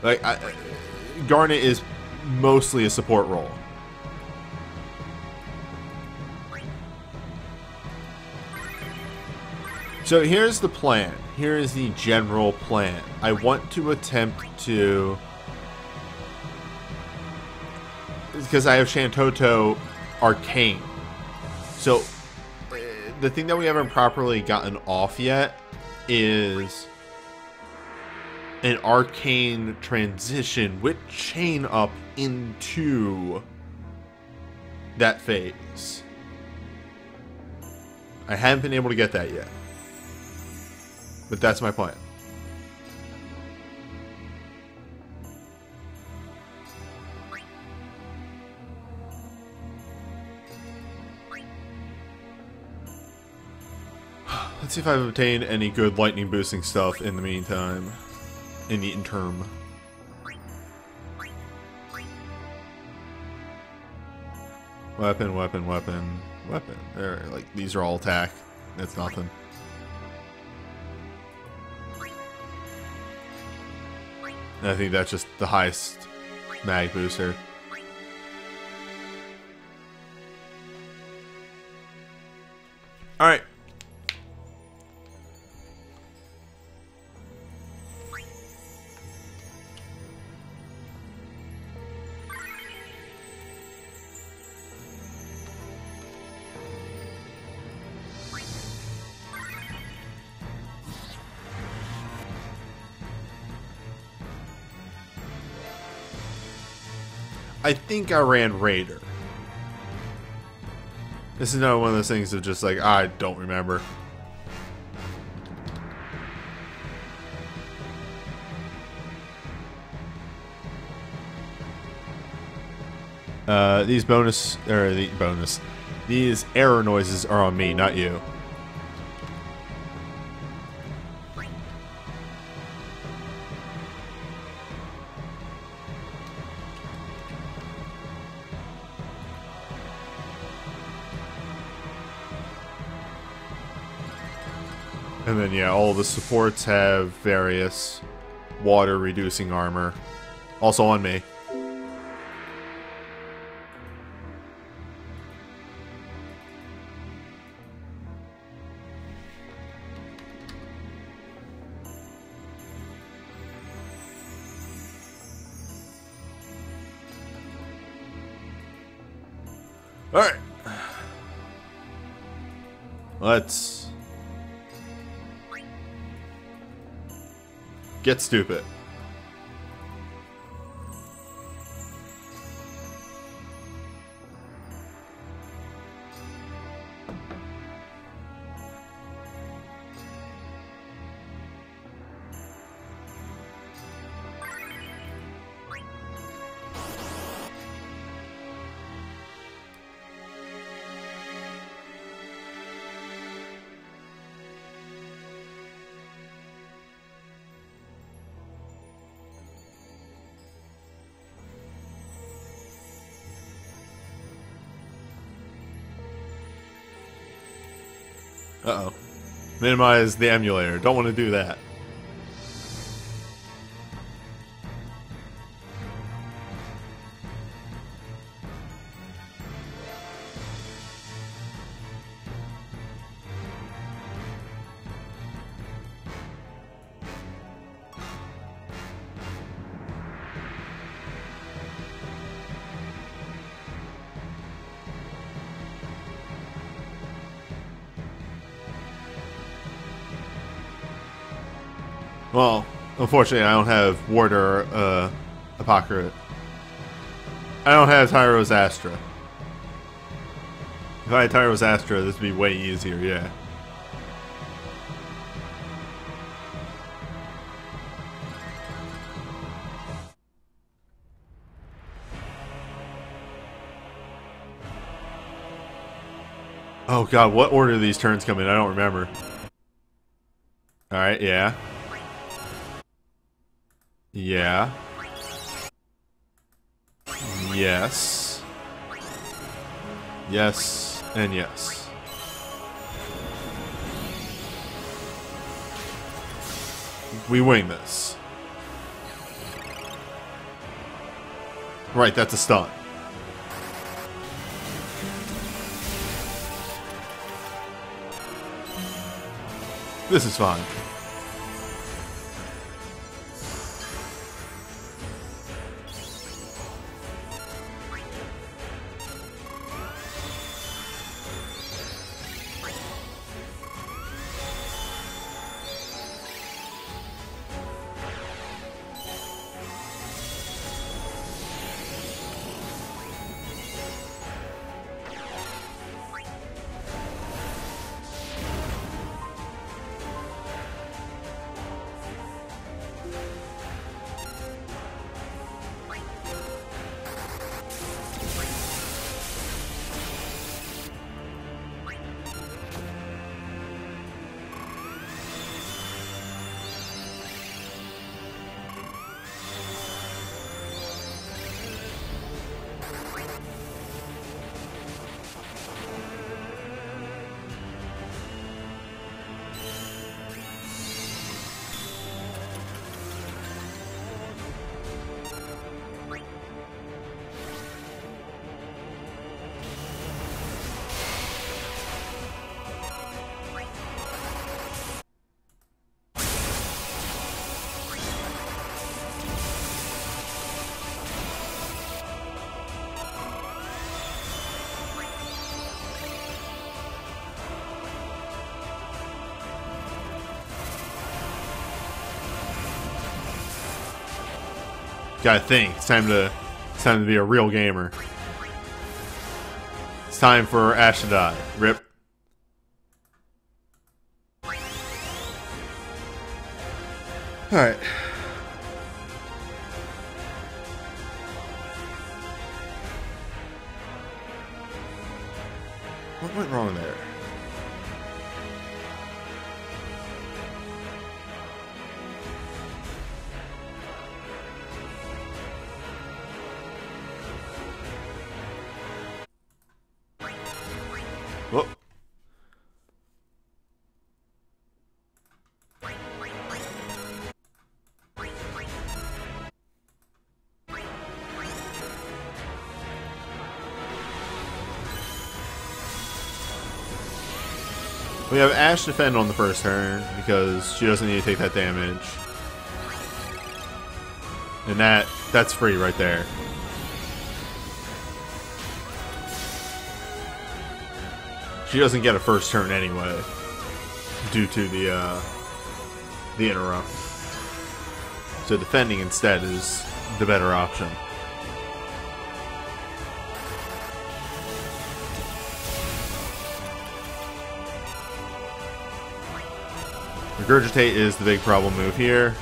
Like, I, I, Garnet is mostly a support role. So here's the plan. Here is the general plan. I want to attempt to... because I have Shantotto Arcane. So... the thing that we haven't properly gotten off yet is an arcane transition with chain up into that phase. I haven't been able to get that yet, but that's my plan. Let's see if I've obtained any good lightning boosting stuff in the meantime. In the interim. Weapon, weapon, weapon, weapon. There, like, these are all attack. That's nothing. And I think that's just the highest mag booster. Alright. I think I ran Raider. This is not one of those things of just like, I don't remember. Uh, these bonus, or the bonus, these error noises are on me, not you. And then, yeah, all the supports have various water-reducing armor. Also on me. Alright. Let's... get stupid. Uh-oh. Minimize the emulator. Don't want to do that. Well, unfortunately, I don't have Warder uh, Apocrypha. I don't have Tyro's Astra. If I had Tyro's Astra, this would be way easier, yeah. Oh god, what order do these turns come in? I don't remember. Alright, yeah. Yeah. Yes. Yes, and yes. We wing this. Right, that's a stun. This is fine. Gotta think. It's time to, it's time to be a real gamer. It's time for Ashe to die. Rip. Alright. What went wrong there? Whoop. We have Ashe defend on the first turn because she doesn't need to take that damage. And that that's free right there. She doesn't get a first turn anyway due to the uh, the interrupt. So defending instead is the better option. Regurgitate is the big problem move here.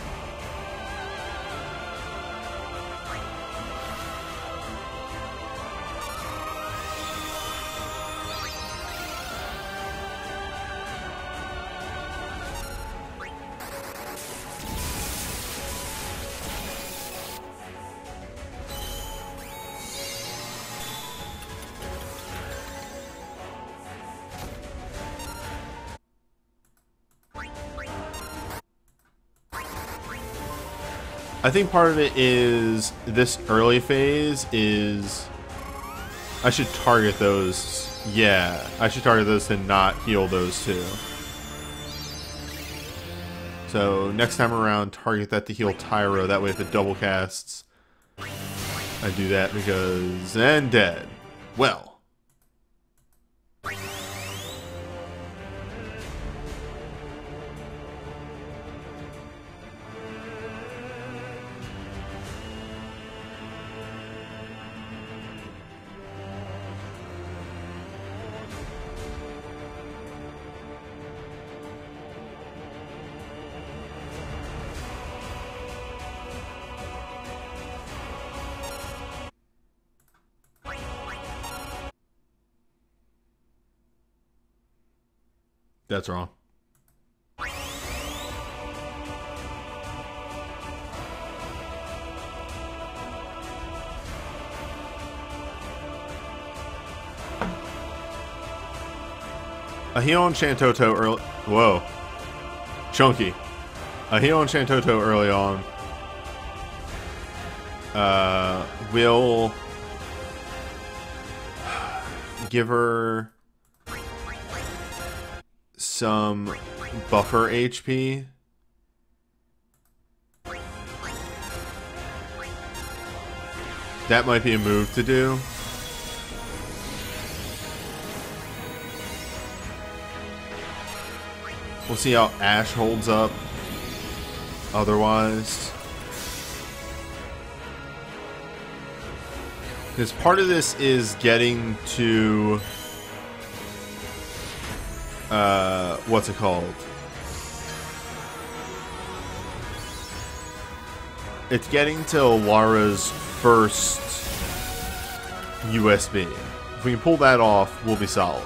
I think part of it is this early phase is I should target those. Yeah, I should target those to not heal those two. So next time around, target that to heal Tyro. That way, if it double casts, I do that because and dead. Well. That's wrong. A heal on Shantotto early. Whoa. Chunky. A heal on Shantotto early on. Uh, will give her some buffer H P. That might be a move to do. We'll see how Ashe holds up otherwise. Because part of this is getting to Uh, what's it called? It's getting to Lara's first U S B. If we can pull that off, we'll be solid.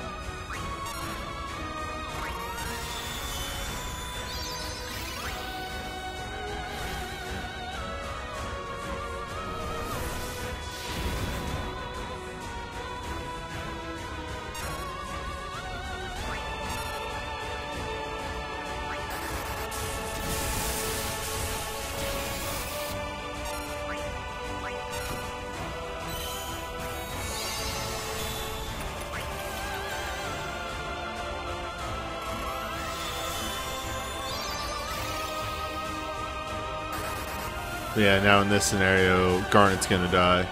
Yeah, now in this scenario, Garnet's gonna die.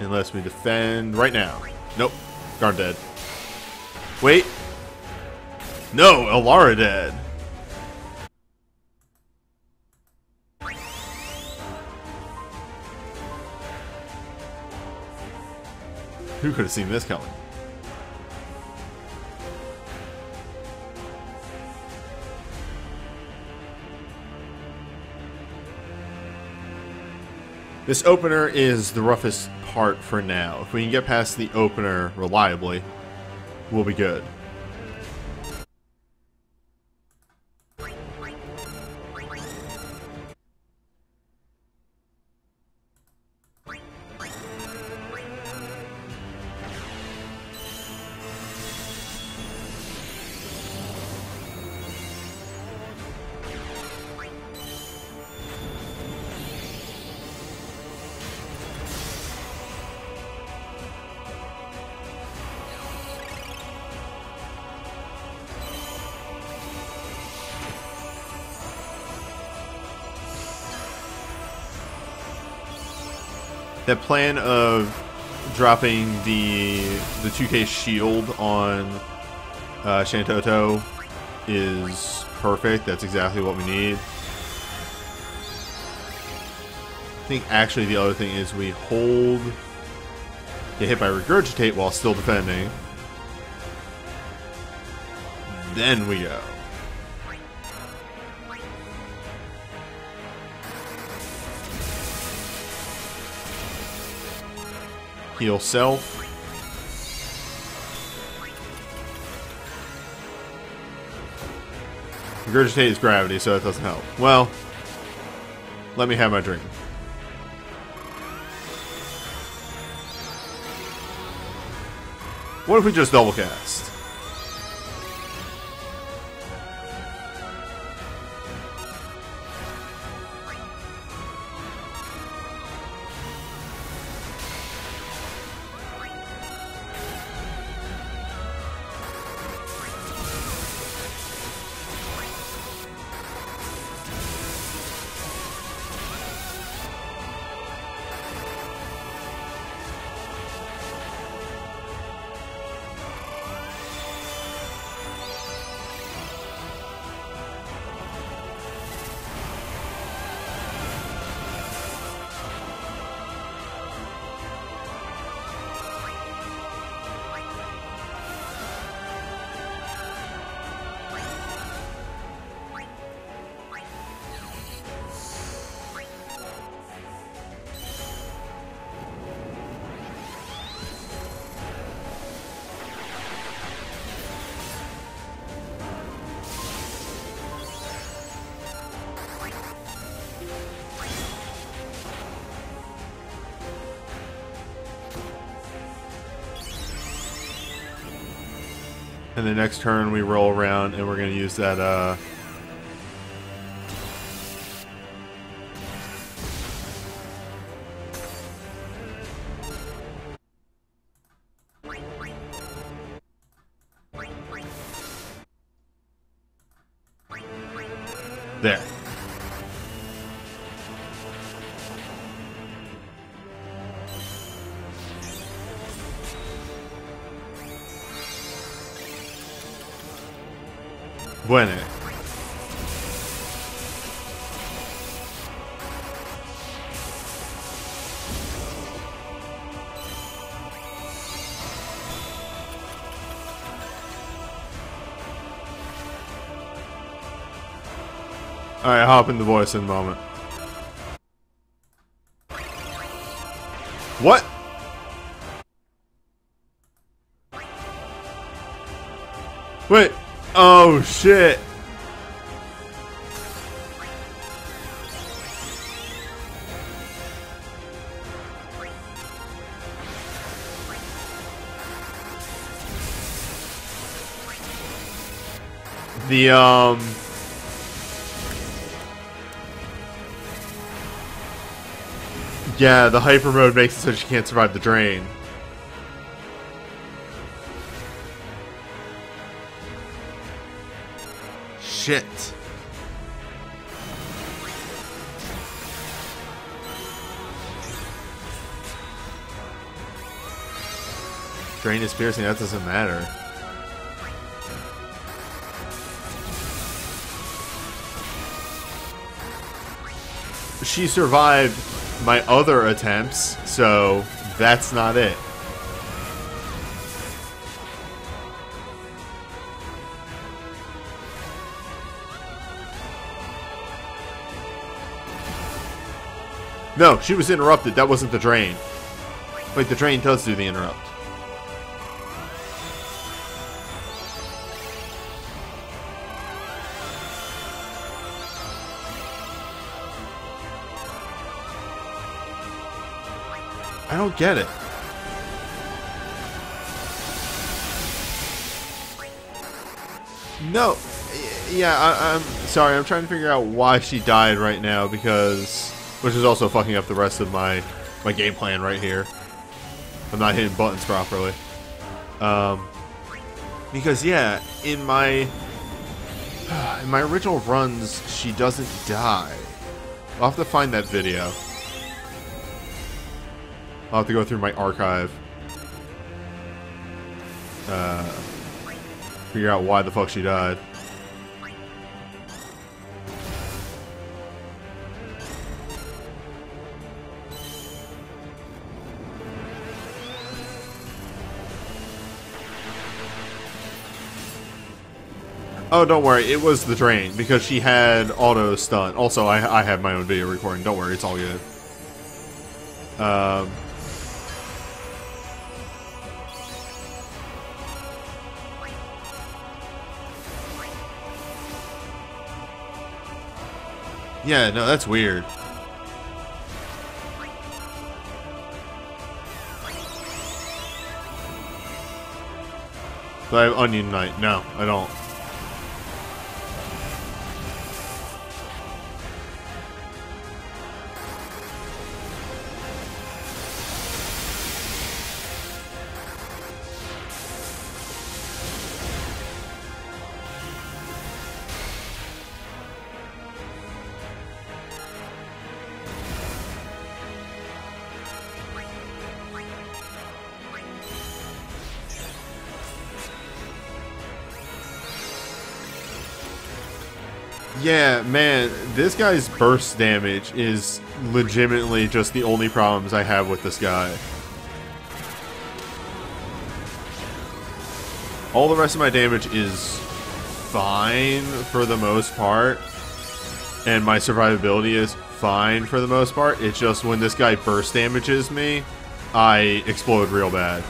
Unless we defend right now. Nope. Garnet dead. Wait. No, Alara dead. Who could have seen this coming? This opener is the roughest part for now. If we can get past the opener reliably, we'll be good. That plan of dropping the the two K shield on uh, Shantotto is perfect. That's exactly what we need. I think actually the other thing is we hold, get hit by regurgitate while still defending. Then we go. Heal self. Regurgitate is gravity, so that doesn't help. Well, let me have my drink. What if we just double cast? And the next turn we roll around and we're going to use that uh, there. Bueno. Alright, hop in the voice in a moment. What? Wait. Oh shit. The um yeah, the hyper mode makes it so she can't survive the drain. Shit. Drain is piercing, that doesn't matter. She survived my other attempts, so that's not it. No, she was interrupted. That wasn't the drain. Wait, the drain does do the interrupt. I don't get it. No. Yeah, I, I'm sorry. I'm trying to figure out why she died right now, because... Which is also fucking up the rest of my, my game plan right here. I'm not hitting buttons properly. Um, because, yeah, in my... In my original runs, she doesn't die. I'll have to find that video. I'll have to go through my archive. Uh, figure out why the fuck she died. Oh, don't worry. It was the drain, because she had auto stun. Also, I, I have my own video recording. Don't worry. It's all good. Um... Yeah, no, that's weird. Do I have Onion Knight? No, I don't. Yeah, man, this guy's burst damage is legitimately just the only problems I have with this guy. All the rest of my damage is fine for the most part, and my survivability is fine for the most part. It's just when this guy burst damages me, I explode real bad.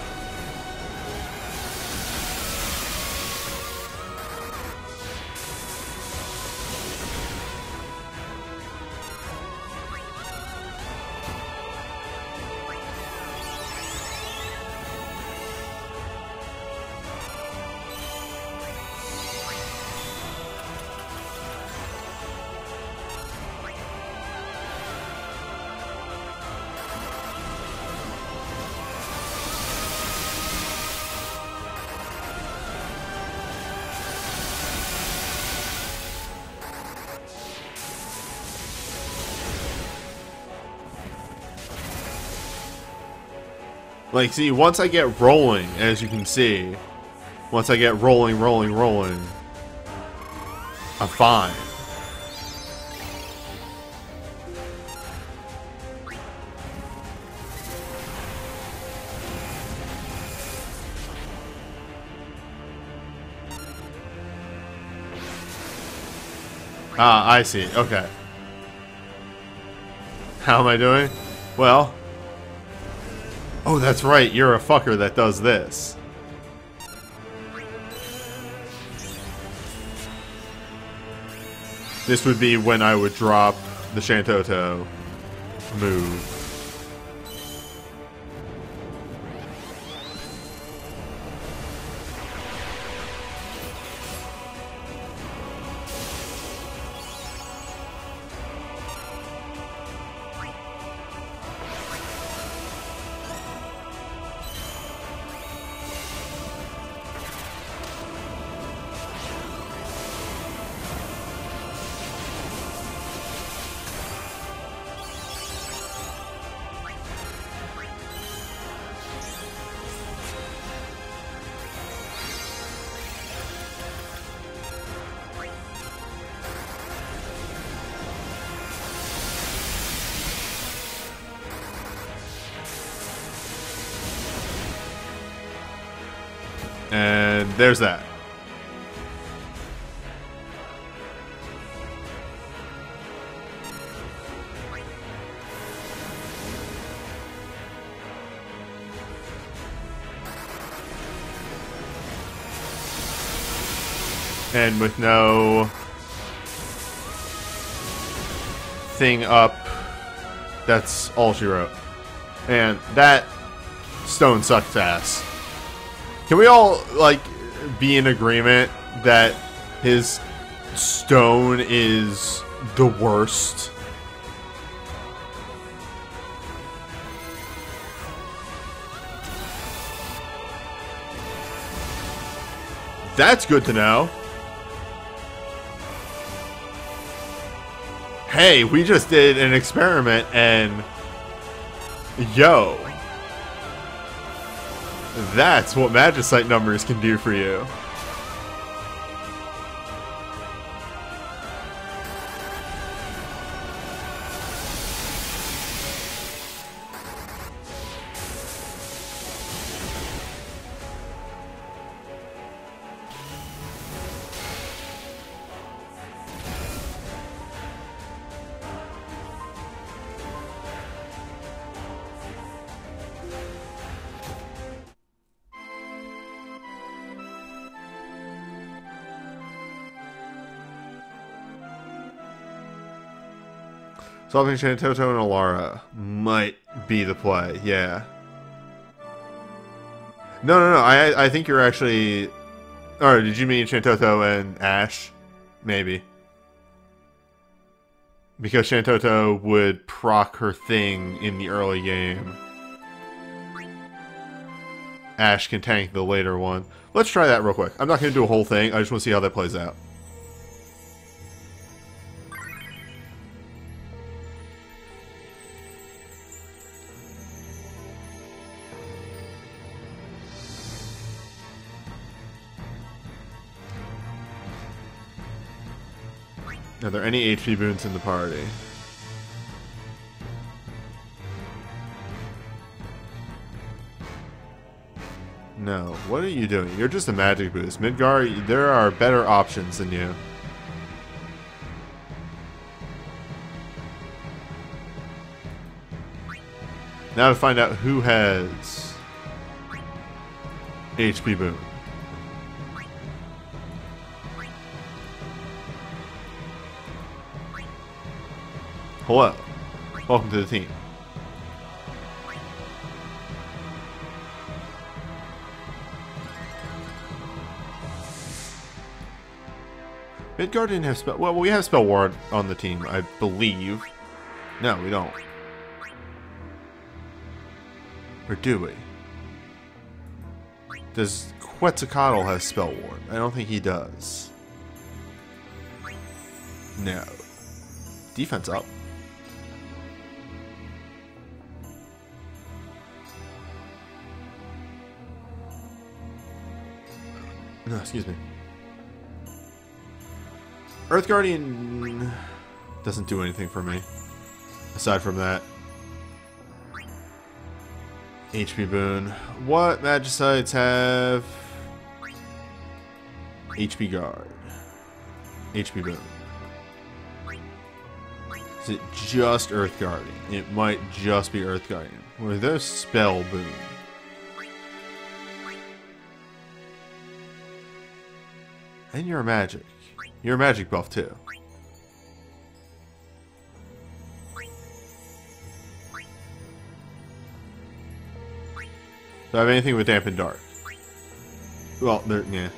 Like, see, once I get rolling, as you can see, once I get rolling, rolling, rolling, I'm fine. Ah, I see. Okay. How am I doing? Well... Oh, that's right, you're a fucker that does this. This would be when I would drop the Shantotto move. And there's that. and with no thing up, that's all she wrote. And that stone sucked ass. Can we all, like, be in agreement that his stone is the worst? That's good to know. Hey, we just did an experiment and... yo. That's what Magicite numbers can do for you. Solving Shantotto and Alara might be the play, yeah. No, no, no, I I think you're actually... Oh, did you mean Shantotto and Ashe? Maybe. Because Shantotto would proc her thing in the early game. Ashe can tank the later one. Let's try that real quick. I'm not going to do a whole thing, I just want to see how that plays out. Are there any H P boons in the party? No. What are you doing? You're just a magic boost. Midgar, there are better options than you. Now to find out who has H P boon. Hello. Welcome to the team. Midgar didn't have spell... Well, we have spell ward on the team, I believe. No, we don't. Or do we? Does Quetzalcoatl have spell ward? I don't think he does. No. Defense up. No, excuse me. Earth Guardian doesn't do anything for me. Aside from that. H P boon. What Magicites have? H P guard. H P boon. Is it just Earth Guardian? It might just be Earth Guardian. Were there spell boon? And you're a magic. You're a magic buff too. Do I have anything with Damp and Dark? Well, there, yeah.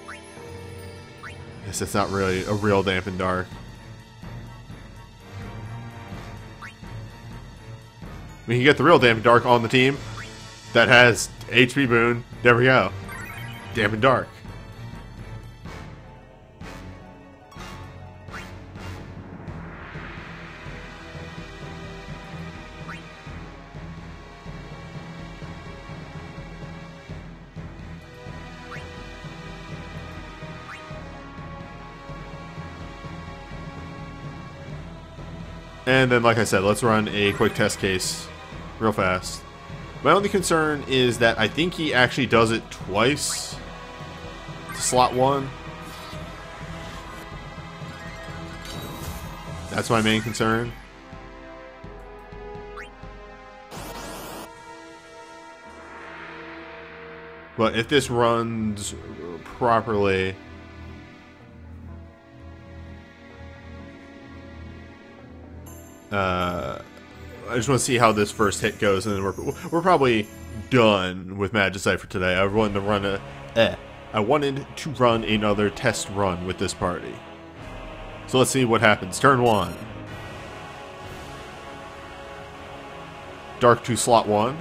I guess that's not really a real Damp and Dark. We can get the real Damp and Dark on the team that has H P boon. There we go. Damp and Dark. And then, like I said, let's run a quick test case real fast. My only concern is that I think he actually does it twice to slot one. That's my main concern. But if this runs properly, Uh, I just want to see how this first hit goes, and then we're we're probably done with Magicite for today. I wanted to run a, eh, I wanted to run another test run with this party. So let's see what happens. Turn one, Dark two slot one,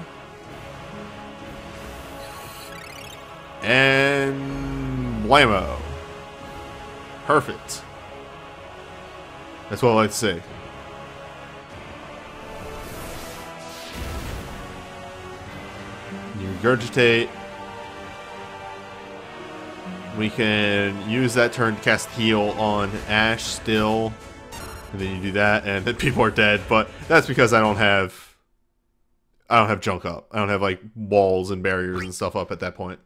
and blammo. Perfect. That's what I like to see. You regurgitate. We can use that turn to cast heal on Ashe still. And then you do that and then people are dead, but that's because I don't have I don't have junk up. I don't have like walls and barriers and stuff up at that point.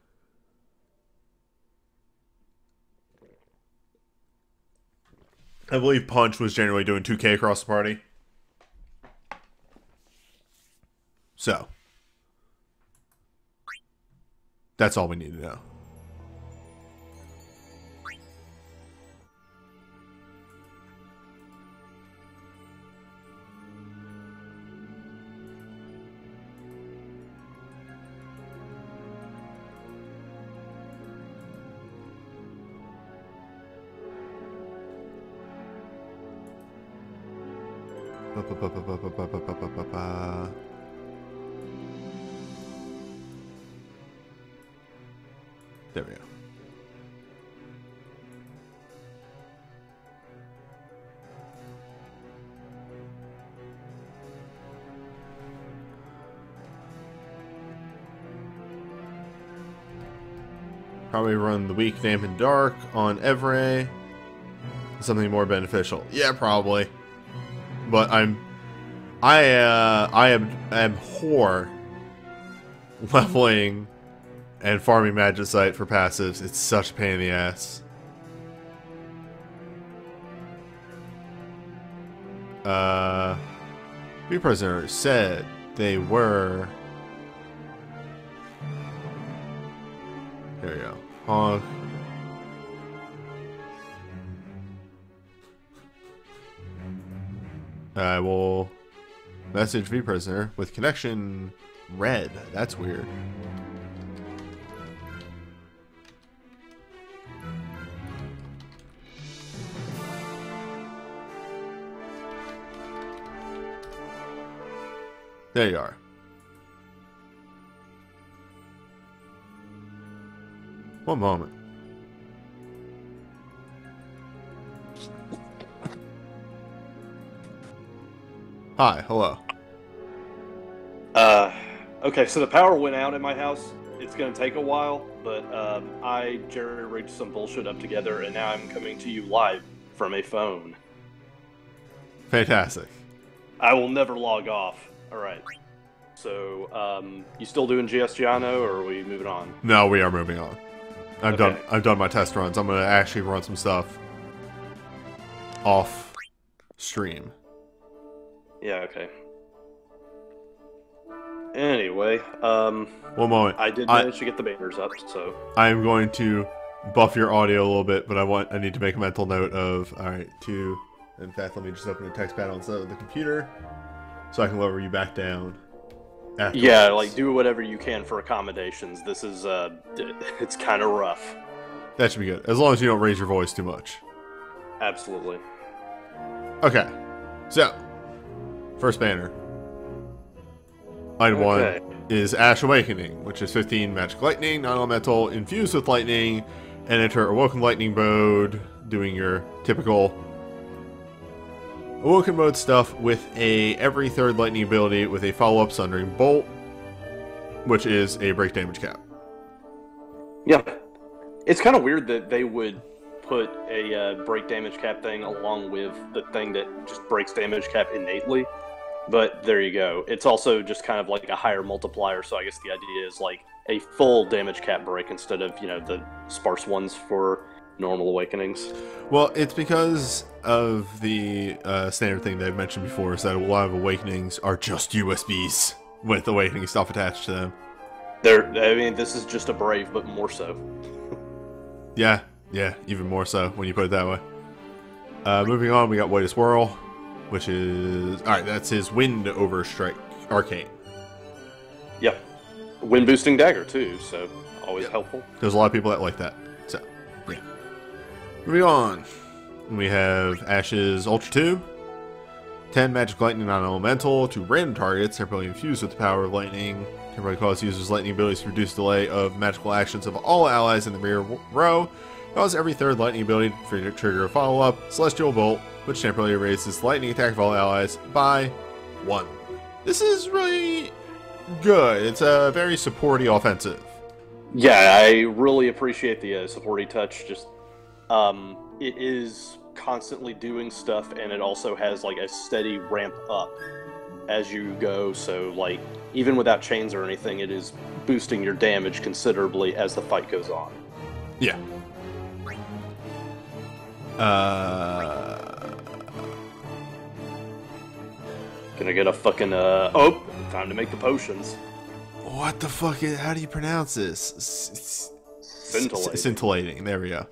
I believe Punch was generally doing two K across the party. So. That's all we need to know. There we go. Probably run the weak damp and dark on Evray. Something more beneficial. Yeah, probably. But I'm, I, uh, I am, I abhor leveling and farming Magicite for passives. It's such a pain in the ass. Uh, Be Prisoner said they were. There we go. Honk. I will message V Prisoner with connection red. That's weird. There you are. One moment. Hi, hello. Uh, okay, so the power went out in my house. It's going to take a while, but um, I jerry-rigged some bullshit up together, and now I'm coming to you live from a phone. Fantastic. I will never log off. All right. So, um, you still doing G S Giano, or are we moving on? No, we are moving on. I've okay. done. I've done my test runs. I'm going to actually run some stuff off stream. Yeah, okay. Anyway, um... one moment. I did manage I, to get the banners up, so... I'm going to buff your audio a little bit, but I want... I need to make a mental note of... Alright, two... In fact, let me just open a text pad instead of the computer, so I can lower you back down. Afterwards. Yeah, like, do whatever you can for accommodations. This is, uh... it's kind of rough. That should be good. As long as you don't raise your voice too much. Absolutely. Okay. So... First banner. Item okay. one is Ashe Awakening, which is fifteen magic lightning, non-elemental, infused with lightning, and enter Awoken Lightning mode, doing your typical Awoken mode stuff with a every third lightning ability with a follow-up Sundering Bolt, which is a break damage cap. Yeah. It's kind of weird that they would put a uh, break damage cap thing along with the thing that just breaks damage cap innately. But there you go. It's also just kind of like a higher multiplier, so I guess the idea is like a full damage cap break instead of, you know, the sparse ones for normal awakenings. Well, it's because of the uh, standard thing that I've mentioned before is that a lot of awakenings are just U S Bs with awakening stuff attached to them. They're, I mean, this is just a Brave, but more so. Yeah. Yeah, even more so when you put it that way. Uh, moving on, we got White Swirl. Which is... Alright, that's his Wind Overstrike Arcane. Yep. Wind boosting dagger, too, so always yep. helpful. There's a lot of people that like that. So, yeah. Moving on. We have Ashe's Ultra Tube. ten Magic Lightning on Elemental to random targets, temporarily infused with the power of lightning. Temporarily cause users lightning abilities to reduce delay of magical actions of all allies in the rear row. Cause every third lightning ability to trigger a follow-up, Celestial Bolt, which temporarily raises lightning attack of all allies by one. This is really good. It's a very supporty offensive. Yeah, I really appreciate the uh, supporty touch. Just um, it is constantly doing stuff, and it also has like a steady ramp up as you go, so like even without chains or anything, it is boosting your damage considerably as the fight goes on. Yeah. Uh... Gonna get a fucking uh... oh, time to make the potions. What the fuck is... how do you pronounce this? Scintillating. Scintillating, there we go.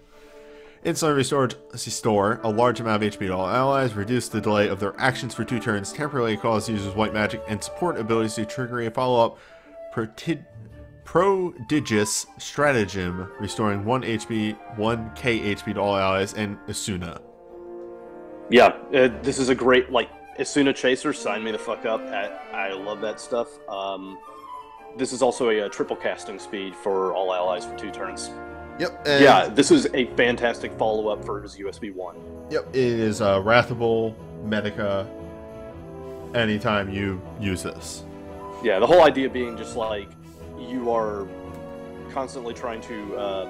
Instantly restored, restore a large amount of H P to all allies, reduce the delay of their actions for two turns, temporarily cause users white magic and support abilities to trigger a follow-up prodigious stratagem, restoring one H P, one K H P to all allies, and Asuna. Yeah, uh, this is a great, like, Asuna Chaser, sign me the fuck up. I, I love that stuff. Um, this is also a, a triple casting speed for all allies for two turns. Yep. And yeah, this is a fantastic follow-up for his U S B one. Yep, it is uh, Wrathable, Medica, anytime you use this. Yeah, the whole idea being just like, you are constantly trying to um,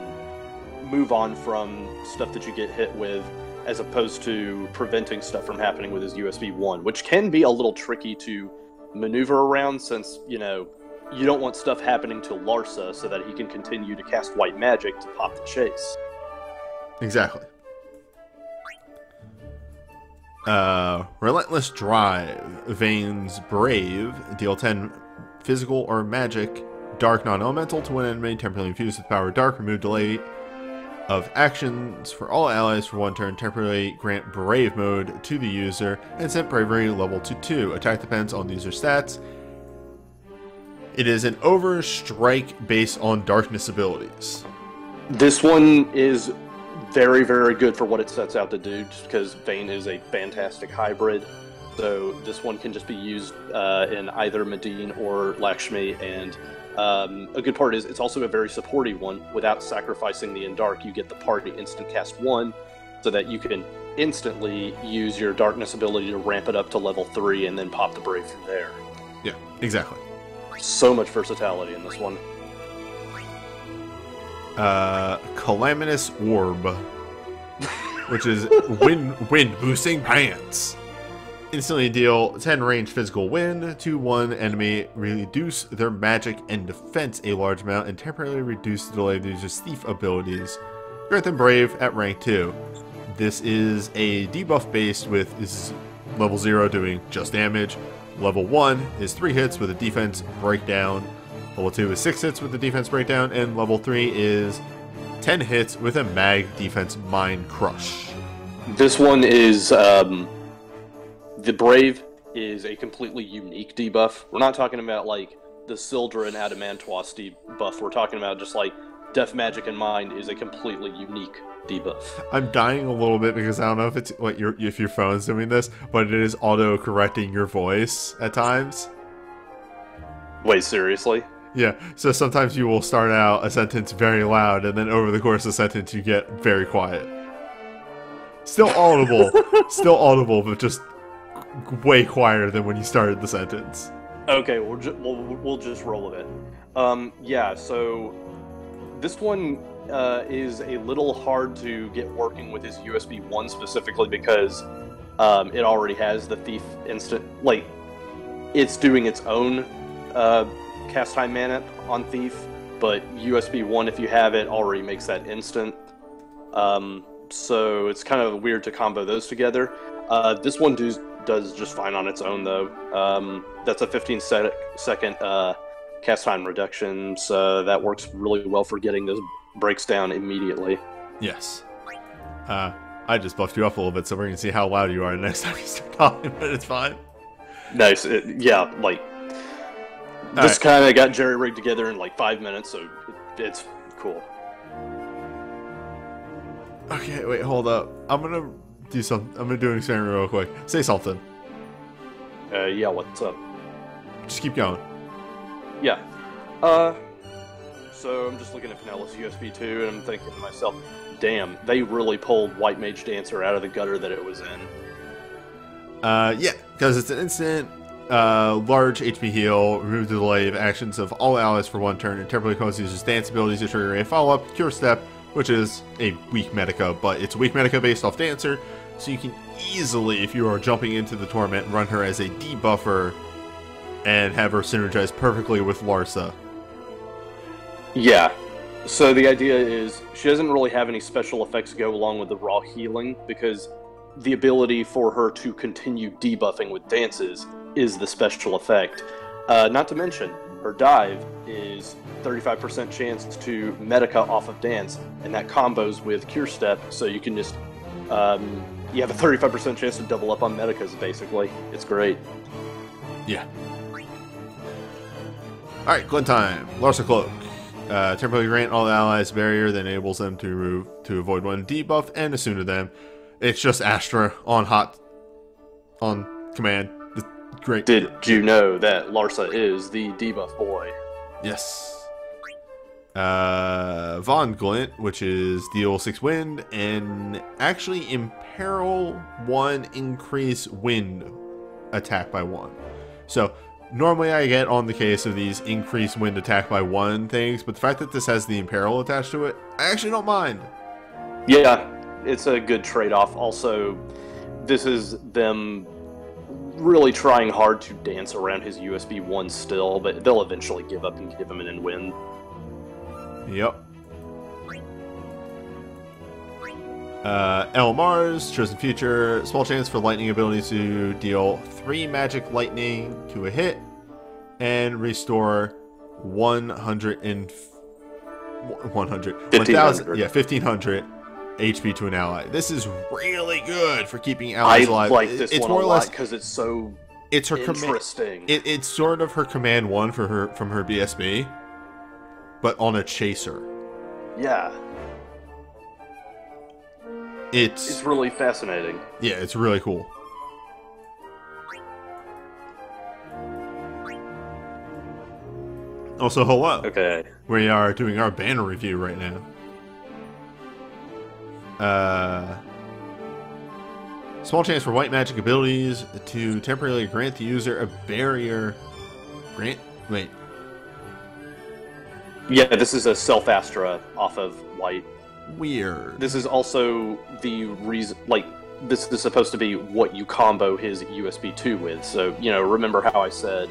move on from stuff that you get hit with, as opposed to preventing stuff from happening with his U S B one, which can be a little tricky to maneuver around since, you know, you don't want stuff happening to Larsa so that he can continue to cast white magic to pop the chase. Exactly. Uh, Relentless Drive. Veins Brave. Deal ten physical or magic dark non-elemental to one enemy. Temporarily infused with power dark. Remove delay of actions for all allies for one turn. Temporarily grant Brave mode to the user and set bravery level to two. Attack depends on the user stats. It is an overstrike based on darkness abilities. This one is very, very good for what it sets out to do, just because Vayne is a fantastic hybrid. So this one can just be used uh, in either Medivh or Lakshmi, and um, a good part is it's also a very supporty one. Without sacrificing the Indark, you get the party instant cast one, so that you can instantly use your darkness ability to ramp it up to level three and then pop the Brave from there. Yeah, exactly. So much versatility in this one. Uh, Calamitous Orb, which is wind wind boosting pants. Instantly deal ten range physical wind to one enemy, reduce their magic and defense a large amount, and temporarily reduce the delay of the user's thief abilities. Grant them Brave at rank two. This is a debuff based with is level zero doing just damage. Level one is three hits with a defense breakdown. Level two is six hits with a defense breakdown. And level three is ten hits with a mag defense mind crush. This one is... Um, the Brave is a completely unique debuff. We're not talking about, like, the Sildra and Adamantos debuff. We're talking about just, like, Death Magic and Mind is a completely unique debuff. I'm dying a little bit because I don't know if it's what your if your phone's doing this, but it is auto correcting your voice at times. Wait, seriously? Yeah. So sometimes you will start out a sentence very loud, and then over the course of the sentence, you get very quiet. Still audible, still audible, but just way quieter than when you started the sentence. Okay, we'll ju we'll, we'll just roll with it. Um, yeah. So this one. Uh, is a little hard to get working with his U S B one specifically because um, it already has the Thief instant, like, it's doing its own uh, cast time mana on Thief, but U S B one, if you have it, already makes that instant. Um, so it's kind of weird to combo those together. Uh, this one does, does just fine on its own, though. Um, that's a fifteen second uh, cast time reduction, so that works really well for getting those breaks down immediately. Yes. Uh, I just buffed you up a little bit, so we're going to see how loud you are next time you start talking, but it's fine. Nice. It, yeah, like, all this right. kind of got jerry-rigged together in like five minutes, so it, it's cool. Okay, wait, hold up. I'm going to do something. I'm going to do an experiment real quick. Say something. Uh, yeah, what's up? Just keep going. Yeah. Uh... So I'm just looking at Finellis U S B two, and I'm thinking to myself, damn, they really pulled White Mage Dancer out of the gutter that it was in. Uh, yeah, because it's an instant, uh, large H P heal, remove the delay of actions of all allies for one turn, and temporarily cause users' dance abilities to trigger a follow-up Cure Step, which is a weak Medica, but it's a weak Medica based off Dancer, so you can easily, if you are jumping into the Torment, run her as a debuffer and have her synergize perfectly with Larsa. Yeah, so the idea is she doesn't really have any special effects to go along with the raw healing, because the ability for her to continue debuffing with dances is the special effect. Uh, not to mention, her dive is thirty-five percent chance to Medica off of dance, and that combos with Cure Step, so you can just, um, you have a thirty-five percent chance to double up on Medicas, basically. It's great. Yeah. Alright, Glint time. Larsa Cloak. Uh, temporarily grant all the allies barrier that enables them to remove to avoid one debuff and assume to them. It's just Astra on hot on command. It's great. Did you know that Larsa is the debuff boy? Yes. Uh, Von Glint, which is deal six wind and actually imperil one, increase wind attack by one. So. Normally I get on the case of these increased wind attack by one things, but the fact that this has the Imperil attached to it, I actually don't mind. Yeah, it's a good trade-off. Also, this is them really trying hard to dance around his U S B one still, but they'll eventually give up and give him an end win. Yep. Uh, El Mars, Chosen Future, small chance for lightning abilities to deal three magic lightning to a hit and restore one hundred, and one hundred, one thousand, yeah, fifteen hundred H P to an ally. This is really good for keeping allies I alive. I like this it's one more a lot because it's so it's her interesting. It, it's sort of her command one for her from her B S B, but on a chaser. Yeah. It's, it's really fascinating. Yeah, it's really cool. Also, hello. Okay. We are doing our banner review right now. Uh, small chance for white magic abilities to temporarily grant the user a barrier. Grant? Wait. Yeah, this is a self-Astra off of white. Weird. This is also the reason, like, this is supposed to be what you combo his U S B two with. So, you know, remember how I said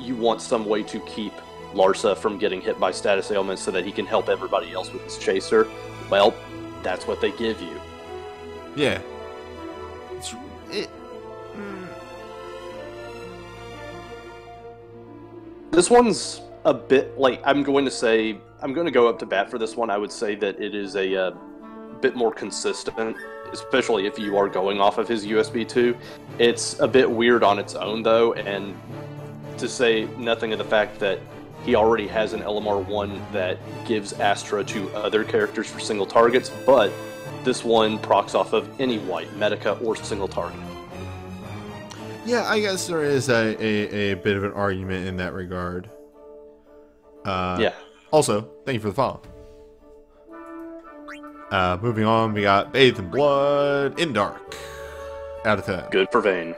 you want some way to keep Larsa from getting hit by status ailments so that he can help everybody else with his chaser? Well, that's what they give you. Yeah. It's, it, mm. This one's a bit, like, I'm going to say... I'm going to go up to bat for this one. I would say that it is a uh, bit more consistent, especially if you are going off of his U S B two. It's a bit weird on its own, though, and to say nothing of the fact that he already has an L M R one that gives Astra to other characters for single targets, but this one procs off of any white, Medica, or single target. Yeah, I guess there is a, a, a bit of an argument in that regard. Uh, yeah. Also, thank you for the follow. Uh, moving on, we got Bathed in Blood, In Dark, out of town. Good for Vayne.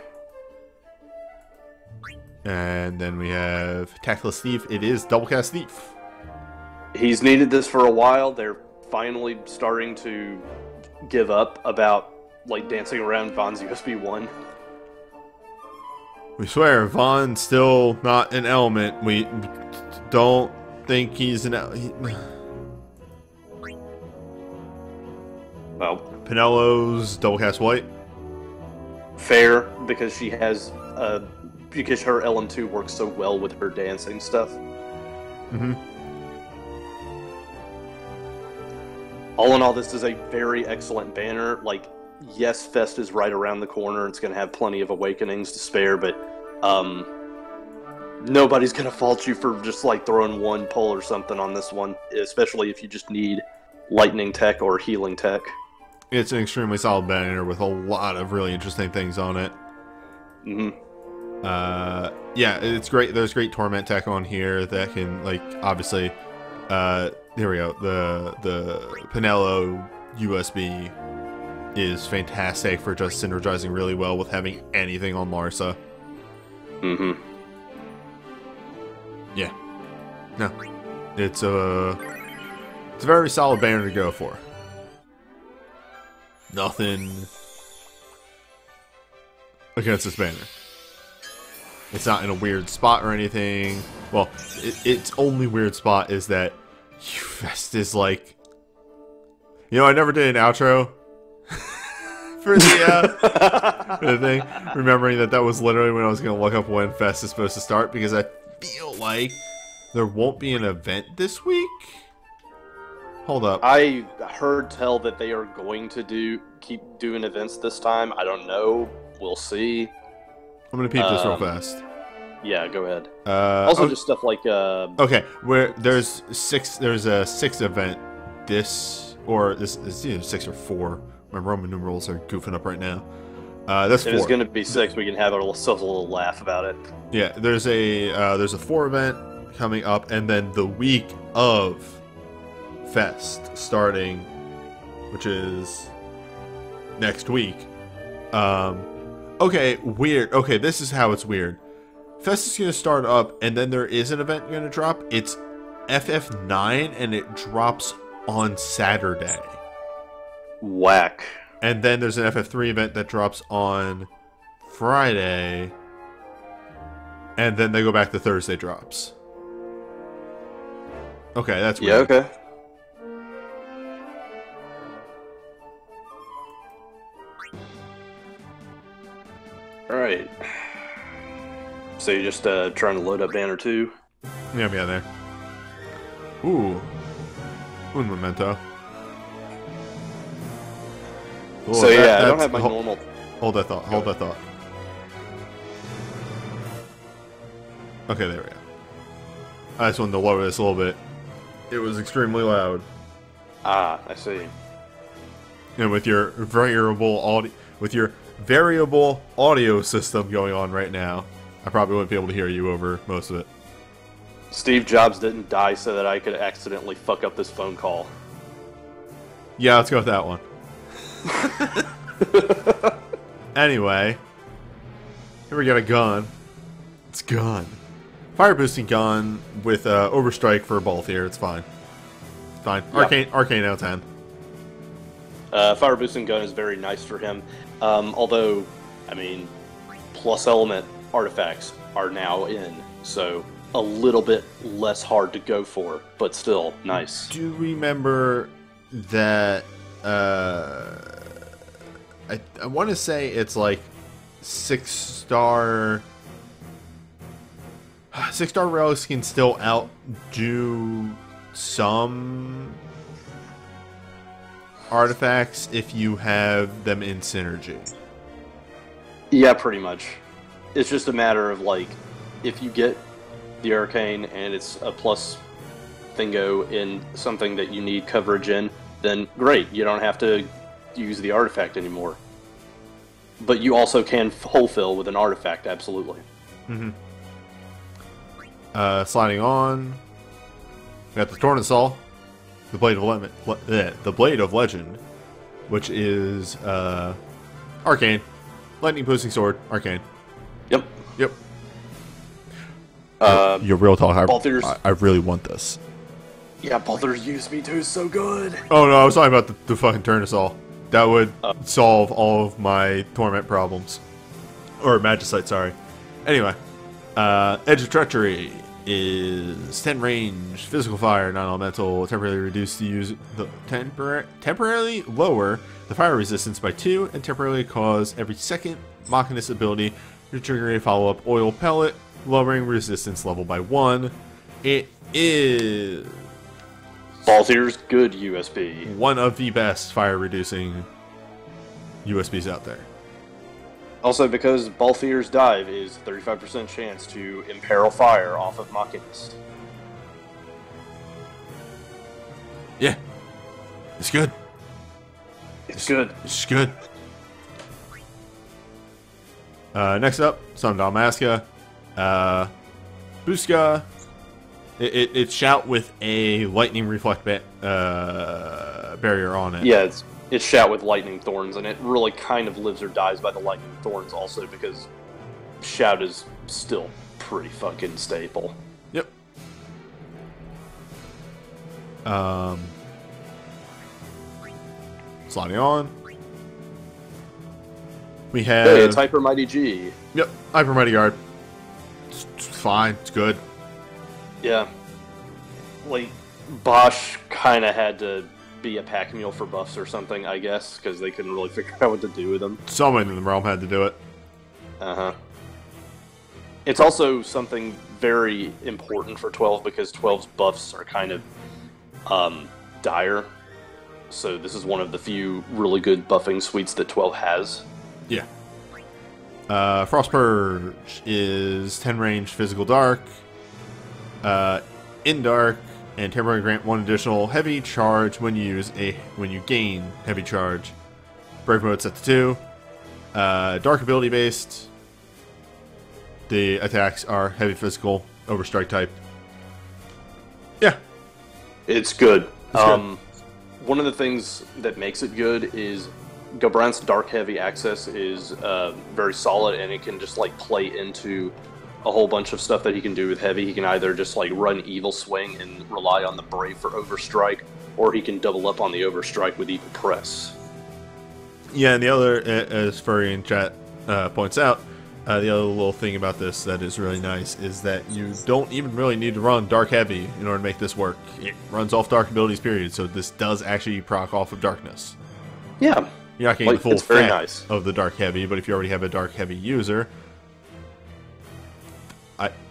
And then we have Tactless Thief. It is Double Cast Thief. He's needed this for a while. They're finally starting to give up about, like, dancing around Von's U S B one. We swear, Von's still not an element. We don't... think he's an he, well Pinello's double cast white fair because she has uh because her L M two works so well with her dancing stuff. Mm-hmm. All in all, this is a very excellent banner. Like, yes, Fest is right around the corner. It's going to have plenty of Awakenings to spare, but um, nobody's going to fault you for just like throwing one pull or something on this one, especially if you just need lightning tech or healing tech. It's an extremely solid banner with a lot of really interesting things on it. Mm-hmm. Uh, yeah, it's great. There's great Torment tech on here that can, like, obviously, uh, there we go. The, the Pinello U S B is fantastic for just synergizing really well with having anything on Larsa. Mm-hmm. Yeah. No. It's a, it's a very solid banner to go for. Nothing against this banner. It's not in a weird spot or anything. Well, it, its only weird spot is that Fest is like... You know, I never did an outro for the, uh, for the thing. Remembering that that was literally when I was going to look up when Fest is supposed to start, because I feel like there won't be an event this week. Hold up. I heard tell that they are going to do keep doing events this time. I don't know. We'll see. I'm gonna peep um, this real fast. Yeah, go ahead. Uh, also, oh, just stuff like uh, okay, where there's six. There's a six event. This or this is either six or four. My Roman numerals are goofing up right now. Uh, that's four. It's gonna be six. We can have ourselves a little laugh about it. Yeah, there's a uh, there's a four event coming up, and then the week of Fest starting, which is next week. Um, okay, weird. Okay, this is how it's weird. Fest is going to start up, and then there is an event going to drop. It's F F nine, and it drops on Saturday. Whack. And then there's an F F three event that drops on Friday, and then they go back to Thursday drops. Okay, that's weird. Yeah, okay. Alright. So you're just uh, trying to load up banner two? Yeah, yeah, there. Ooh. Un momento. Ooh, so that, yeah, I don't have my hold, normal... Hold that thought, hold that thought. Okay, there we go. I just wanted to lower this a little bit. It was extremely loud. Ah, I see. And with your variable audio... With your... variable audio system going on right now, I probably wouldn't be able to hear you over most of it. Steve Jobs didn't die so that I could accidentally fuck up this phone call. Yeah, let's go with that one. Anyway, here we got a gun. It's gun. Fire boosting gun with uh, overstrike for a ball here. It's fine. It's fine. Yeah. Arcane, arcane out of ten. Uh, fire boosting gun is very nice for him. Um, although, I mean, plus element artifacts are now in, so a little bit less hard to go for, but still nice. Do remember that, uh, I, I want to say it's like six star, six star relics can still outdo some artifacts if you have them in synergy. Yeah, pretty much. It's just a matter of, like, if you get the Arcane and it's a plus thingo in something that you need coverage in, then great, you don't have to use the artifact anymore. But you also can fulfill with an artifact, absolutely. Mm-hmm. Uh, sliding on. We got the Torment Saw. The Blade of Lemon, le the Blade of Legend, which is uh, Arcane, lightning boosting sword, Arcane. Yep. Yep. Uh, You're real talk. I, I really want this. Yeah, Balthazar's U S B two is so good. Oh no, I was talking about the, the fucking Tournesol. That would uh, solve all of my Torment problems, or Magicite. Sorry. Anyway, uh, Edge of Treachery is ten range, physical fire, non-elemental, temporarily reduced to use the tempor temporarily lower the fire resistance by two, and temporarily cause every second Machinus ability to trigger a follow-up oil pellet, lowering resistance level by one. It is Balthazar's good U S B. One of the best fire reducing U S Bs out there. Also, because Balthier's dive is thirty-five percent chance to imperil fire off of Machinist. Yeah. It's good. It's, it's good. It's good. Uh, next up, Sundamasca. Uh, Busca. It, it, it's Shout with a lightning reflect ba uh, barrier on it. Yeah, it's It's Shout with Lightning Thorns, and it really kind of lives or dies by the Lightning Thorns also, because Shout is still pretty fucking staple. Yep. Um, sliding on. We have... Hey, it's Hyper Mighty G. Yep, Hyper Mighty Guard. It's, it's fine, it's good. Yeah. Like, Basch kind of had to... be a pack mule for buffs or something, I guess, because they couldn't really figure out what to do with them. Someone in the realm had to do it. Uh-huh. It's also something very important for twelve, because twelve's buffs are kind of um, dire. So this is one of the few really good buffing suites that twelve has. Yeah. Uh, Frost Purge is ten range, physical dark, uh, in dark, and temporarily grant one additional heavy charge when you use a when you gain heavy charge. Brave mode set to two. Uh, dark ability based. The attacks are heavy physical, overstrike type. Yeah, it's good. It's um, good. One of the things that makes it good is Gabranth's dark heavy access is uh, very solid, and it can just like play into a whole bunch of stuff that he can do with heavy. He can either just like run evil swing and rely on the brave for overstrike, or he can double up on the overstrike with evil press. Yeah, and the other, as Furry in chat uh, points out, uh, the other little thing about this that is really nice is that you don't even really need to run dark heavy in order to make this work. It runs off dark abilities, period. So this does actually proc off of darkness. Yeah, you're not getting like, the full fat nice. of the dark heavy, but if you already have a dark heavy user.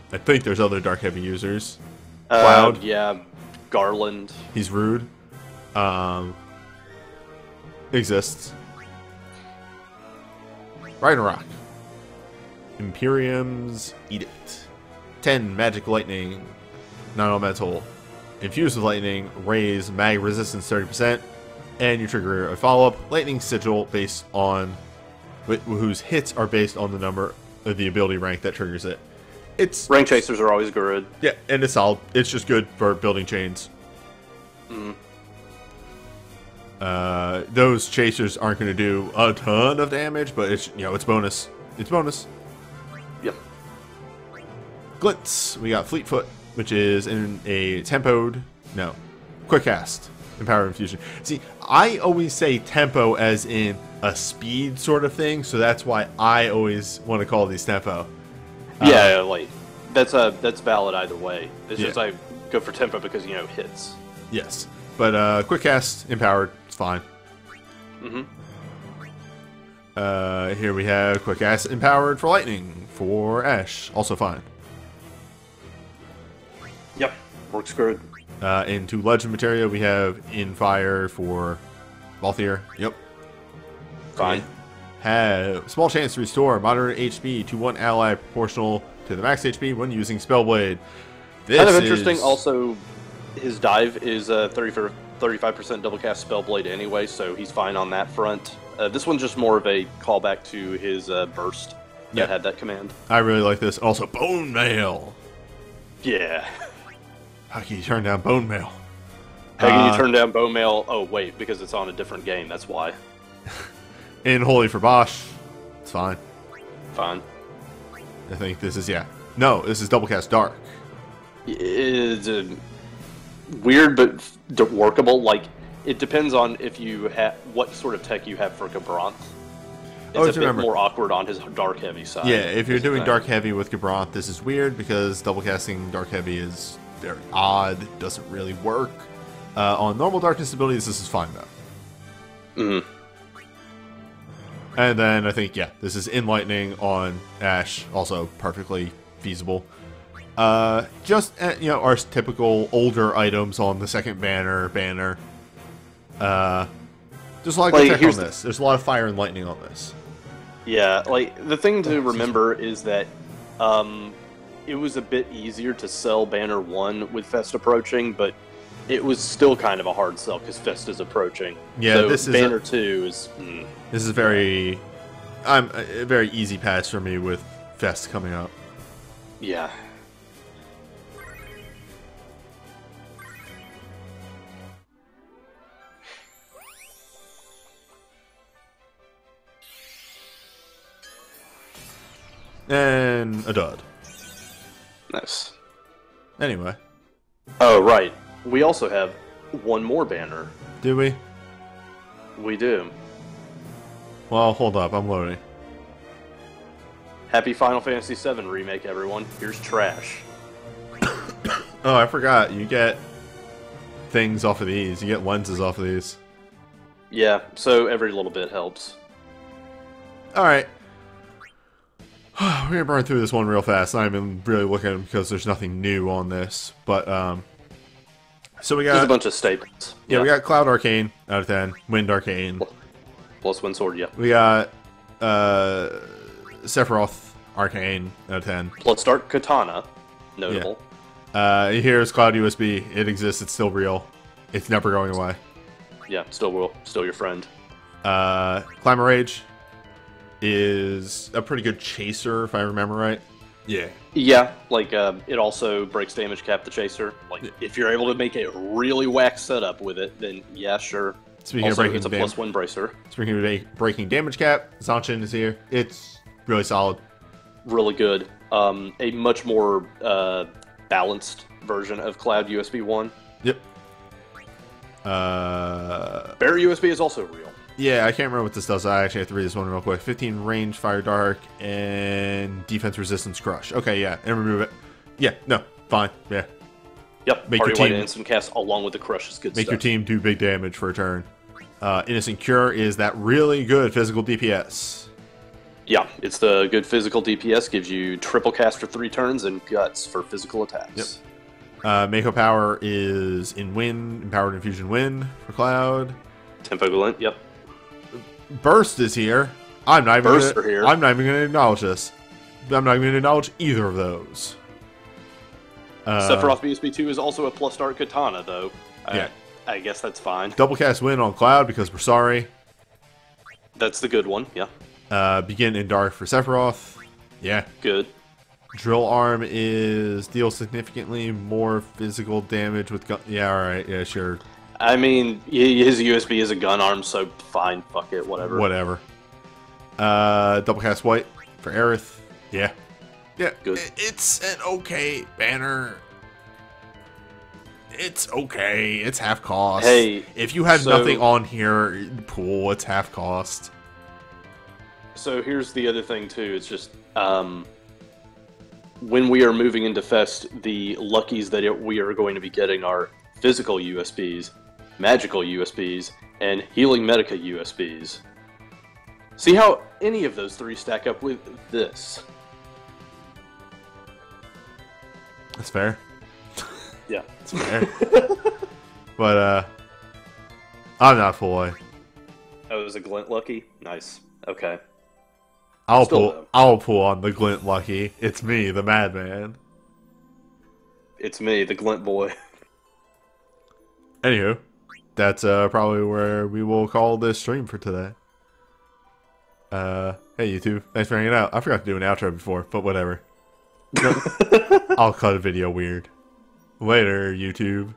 I think there's other dark heavy users. Uh, Cloud, yeah, Garland. He's rude. Um, exists. Rhinorak. Imperium's Edict. Ten magic lightning, non-elemental, infused with lightning, raise mag resistance thirty percent, and you trigger a follow-up lightning sigil based on wh whose hits are based on the number of the ability rank that triggers it. It's rank chasers are always good. Yeah, and it's all it's just good for building chains. Mm. Uh, those chasers aren't going to do a ton of damage, but it's you know it's bonus. It's bonus. Yep. Glints. We got Fleetfoot, which is in a tempoed no, quick cast, empower infusion. See, I always say tempo as in a speed sort of thing, so that's why I always want to call these tempo. Yeah, um, like that's a that's valid either way. It's yeah. just I go for tempo because you know hits. Yes, but uh, quick cast empowered, it's fine. Mm-hmm. Uh, here we have quick cast empowered for lightning for Ashe, also fine. Yep, works good. Uh, into legend material we have in fire for Balthier. Yep, fine. Okay. Have small chance to restore moderate H P to one ally proportional to the max H P when using Spellblade. This kind of interesting. Is... Also, his dive is a thirty-five percent double cast Spellblade anyway, so he's fine on that front. Uh, this one's just more of a callback to his uh, burst that yeah. had that command. I really like this. Also, Bone Mail. Yeah. How can you turn down Bone Mail? How can uh, you turn down Bone Mail? Oh, wait, because it's on a different game. That's why. In Holy for Basch, it's fine. Fine. I think this is, yeah. No, this is double cast dark. It's uh, weird, but workable. Like, it depends on if you have what sort of tech you have for Gabranth. It's oh, a bit remember. more awkward on his dark heavy side. Yeah, if you're doing dark heavy with Gabranth, this is weird because double casting dark heavy is very odd. It doesn't really work. Uh, on normal darkness abilities, this is fine though. Mm-hmm. And then I think, yeah, this is enlightening on Ashe, also perfectly feasible. Uh, just, you know, our typical older items on the second banner, banner. Uh, There's a lot of like, tech on this. There's a lot of fire and lightning on this. Yeah, like, the thing to remember is that um, it was a bit easier to sell Banner one with Fest approaching, but it was still kind of a hard sell because Fest is approaching. Yeah, so this is Banner two is... Mm, this is very... I'm a very easy pass for me with Fest coming up. Yeah. And a dud. Nice. Anyway. Oh, right. We also have one more banner. Do we? We do. Well, hold up. I'm loading. Happy Final Fantasy seven Remake, everyone. Here's trash. Oh, I forgot. You get things off of these. You get lenses off of these. Yeah, so every little bit helps. Alright. We're gonna burn through this one real fast. I'm not even really looking at them because there's nothing new on this. But um, so we got there's a bunch of staples. Yeah, yeah, we got Cloud Arcane out of ten, Wind Arcane, plus Wind Sword. Yeah, we got uh, Sephiroth Arcane out of ten. Let's start Katana, notable. Yeah. Uh, here's Cloud U S B. It exists. It's still real. It's never going away. Yeah, still real. Still your friend. Uh, Climber Rage is a pretty good chaser, if I remember right. Yeah. Yeah, like, uh, it also breaks damage cap the chaser. Like, yeah. If you're able to make a really whack setup with it, then yeah, sure. Speaking also, of breaking it's a plus one bracer. Speaking of breaking damage cap, Zanshin is here. It's really solid. Really good. Um, a much more uh, balanced version of Cloud U S B one. Yep. Uh, Bear U S B is also real. Yeah, I can't remember what this does. I actually have to read this one real quick. fifteen range, fire dark, and defense resistance crush. Okay, yeah, and remove it. Yeah, no, fine, yeah. Yep, make your team instant cast along with the crush is good stuff. Make your team do big damage for a turn. Uh, Innocent Cure is that really good physical D P S. Yeah, it's the good physical D P S. Gives you triple cast for three turns and guts for physical attacks. Yep. Uh, Mako Power is in Wind, Empowered Infusion Wind for Cloud. Tempo Glint, yep. Burst is here. I'm not even Burst gonna, here. I'm not even going to acknowledge this. I'm not even going to acknowledge either of those. Uh, Sephiroth B S B two is also a plus start Katana, though. Yeah. I, I guess that's fine. Double cast Win on Cloud because we're sorry. That's the good one, yeah. Uh, begin in Dark for Sephiroth. Yeah. Good. Drill Arm is deal significantly more physical damage with gun. Yeah, alright. Yeah, sure. I mean, his U S B is a gun arm, so fine, fuck it, whatever. Whatever. Uh, double cast White for Aerith. Yeah. Yeah. Good. It's an okay banner. It's okay. It's half cost. Hey. If you have so, nothing on here, cool, it's half cost. So here's the other thing, too. It's just, um... when we are moving into Fest, the luckies that it, we are going to be getting are physical U S Bs, magical U S Bs, and healing Medica U S Bs. See how any of those three stack up with this. That's fair. Yeah. That's fair. But, uh, I'm not full. Oh, it was a Glint Lucky? Nice. Okay. I'll Still pull, though. I'll pull on the Glint Lucky. It's me, the madman. It's me, the Glint boy. Anywho, that's uh, probably where we will call this stream for today. Uh, hey, YouTube. Thanks for hanging out. I forgot to do an outro before, but whatever. I'll cut a video weird. Later, YouTube.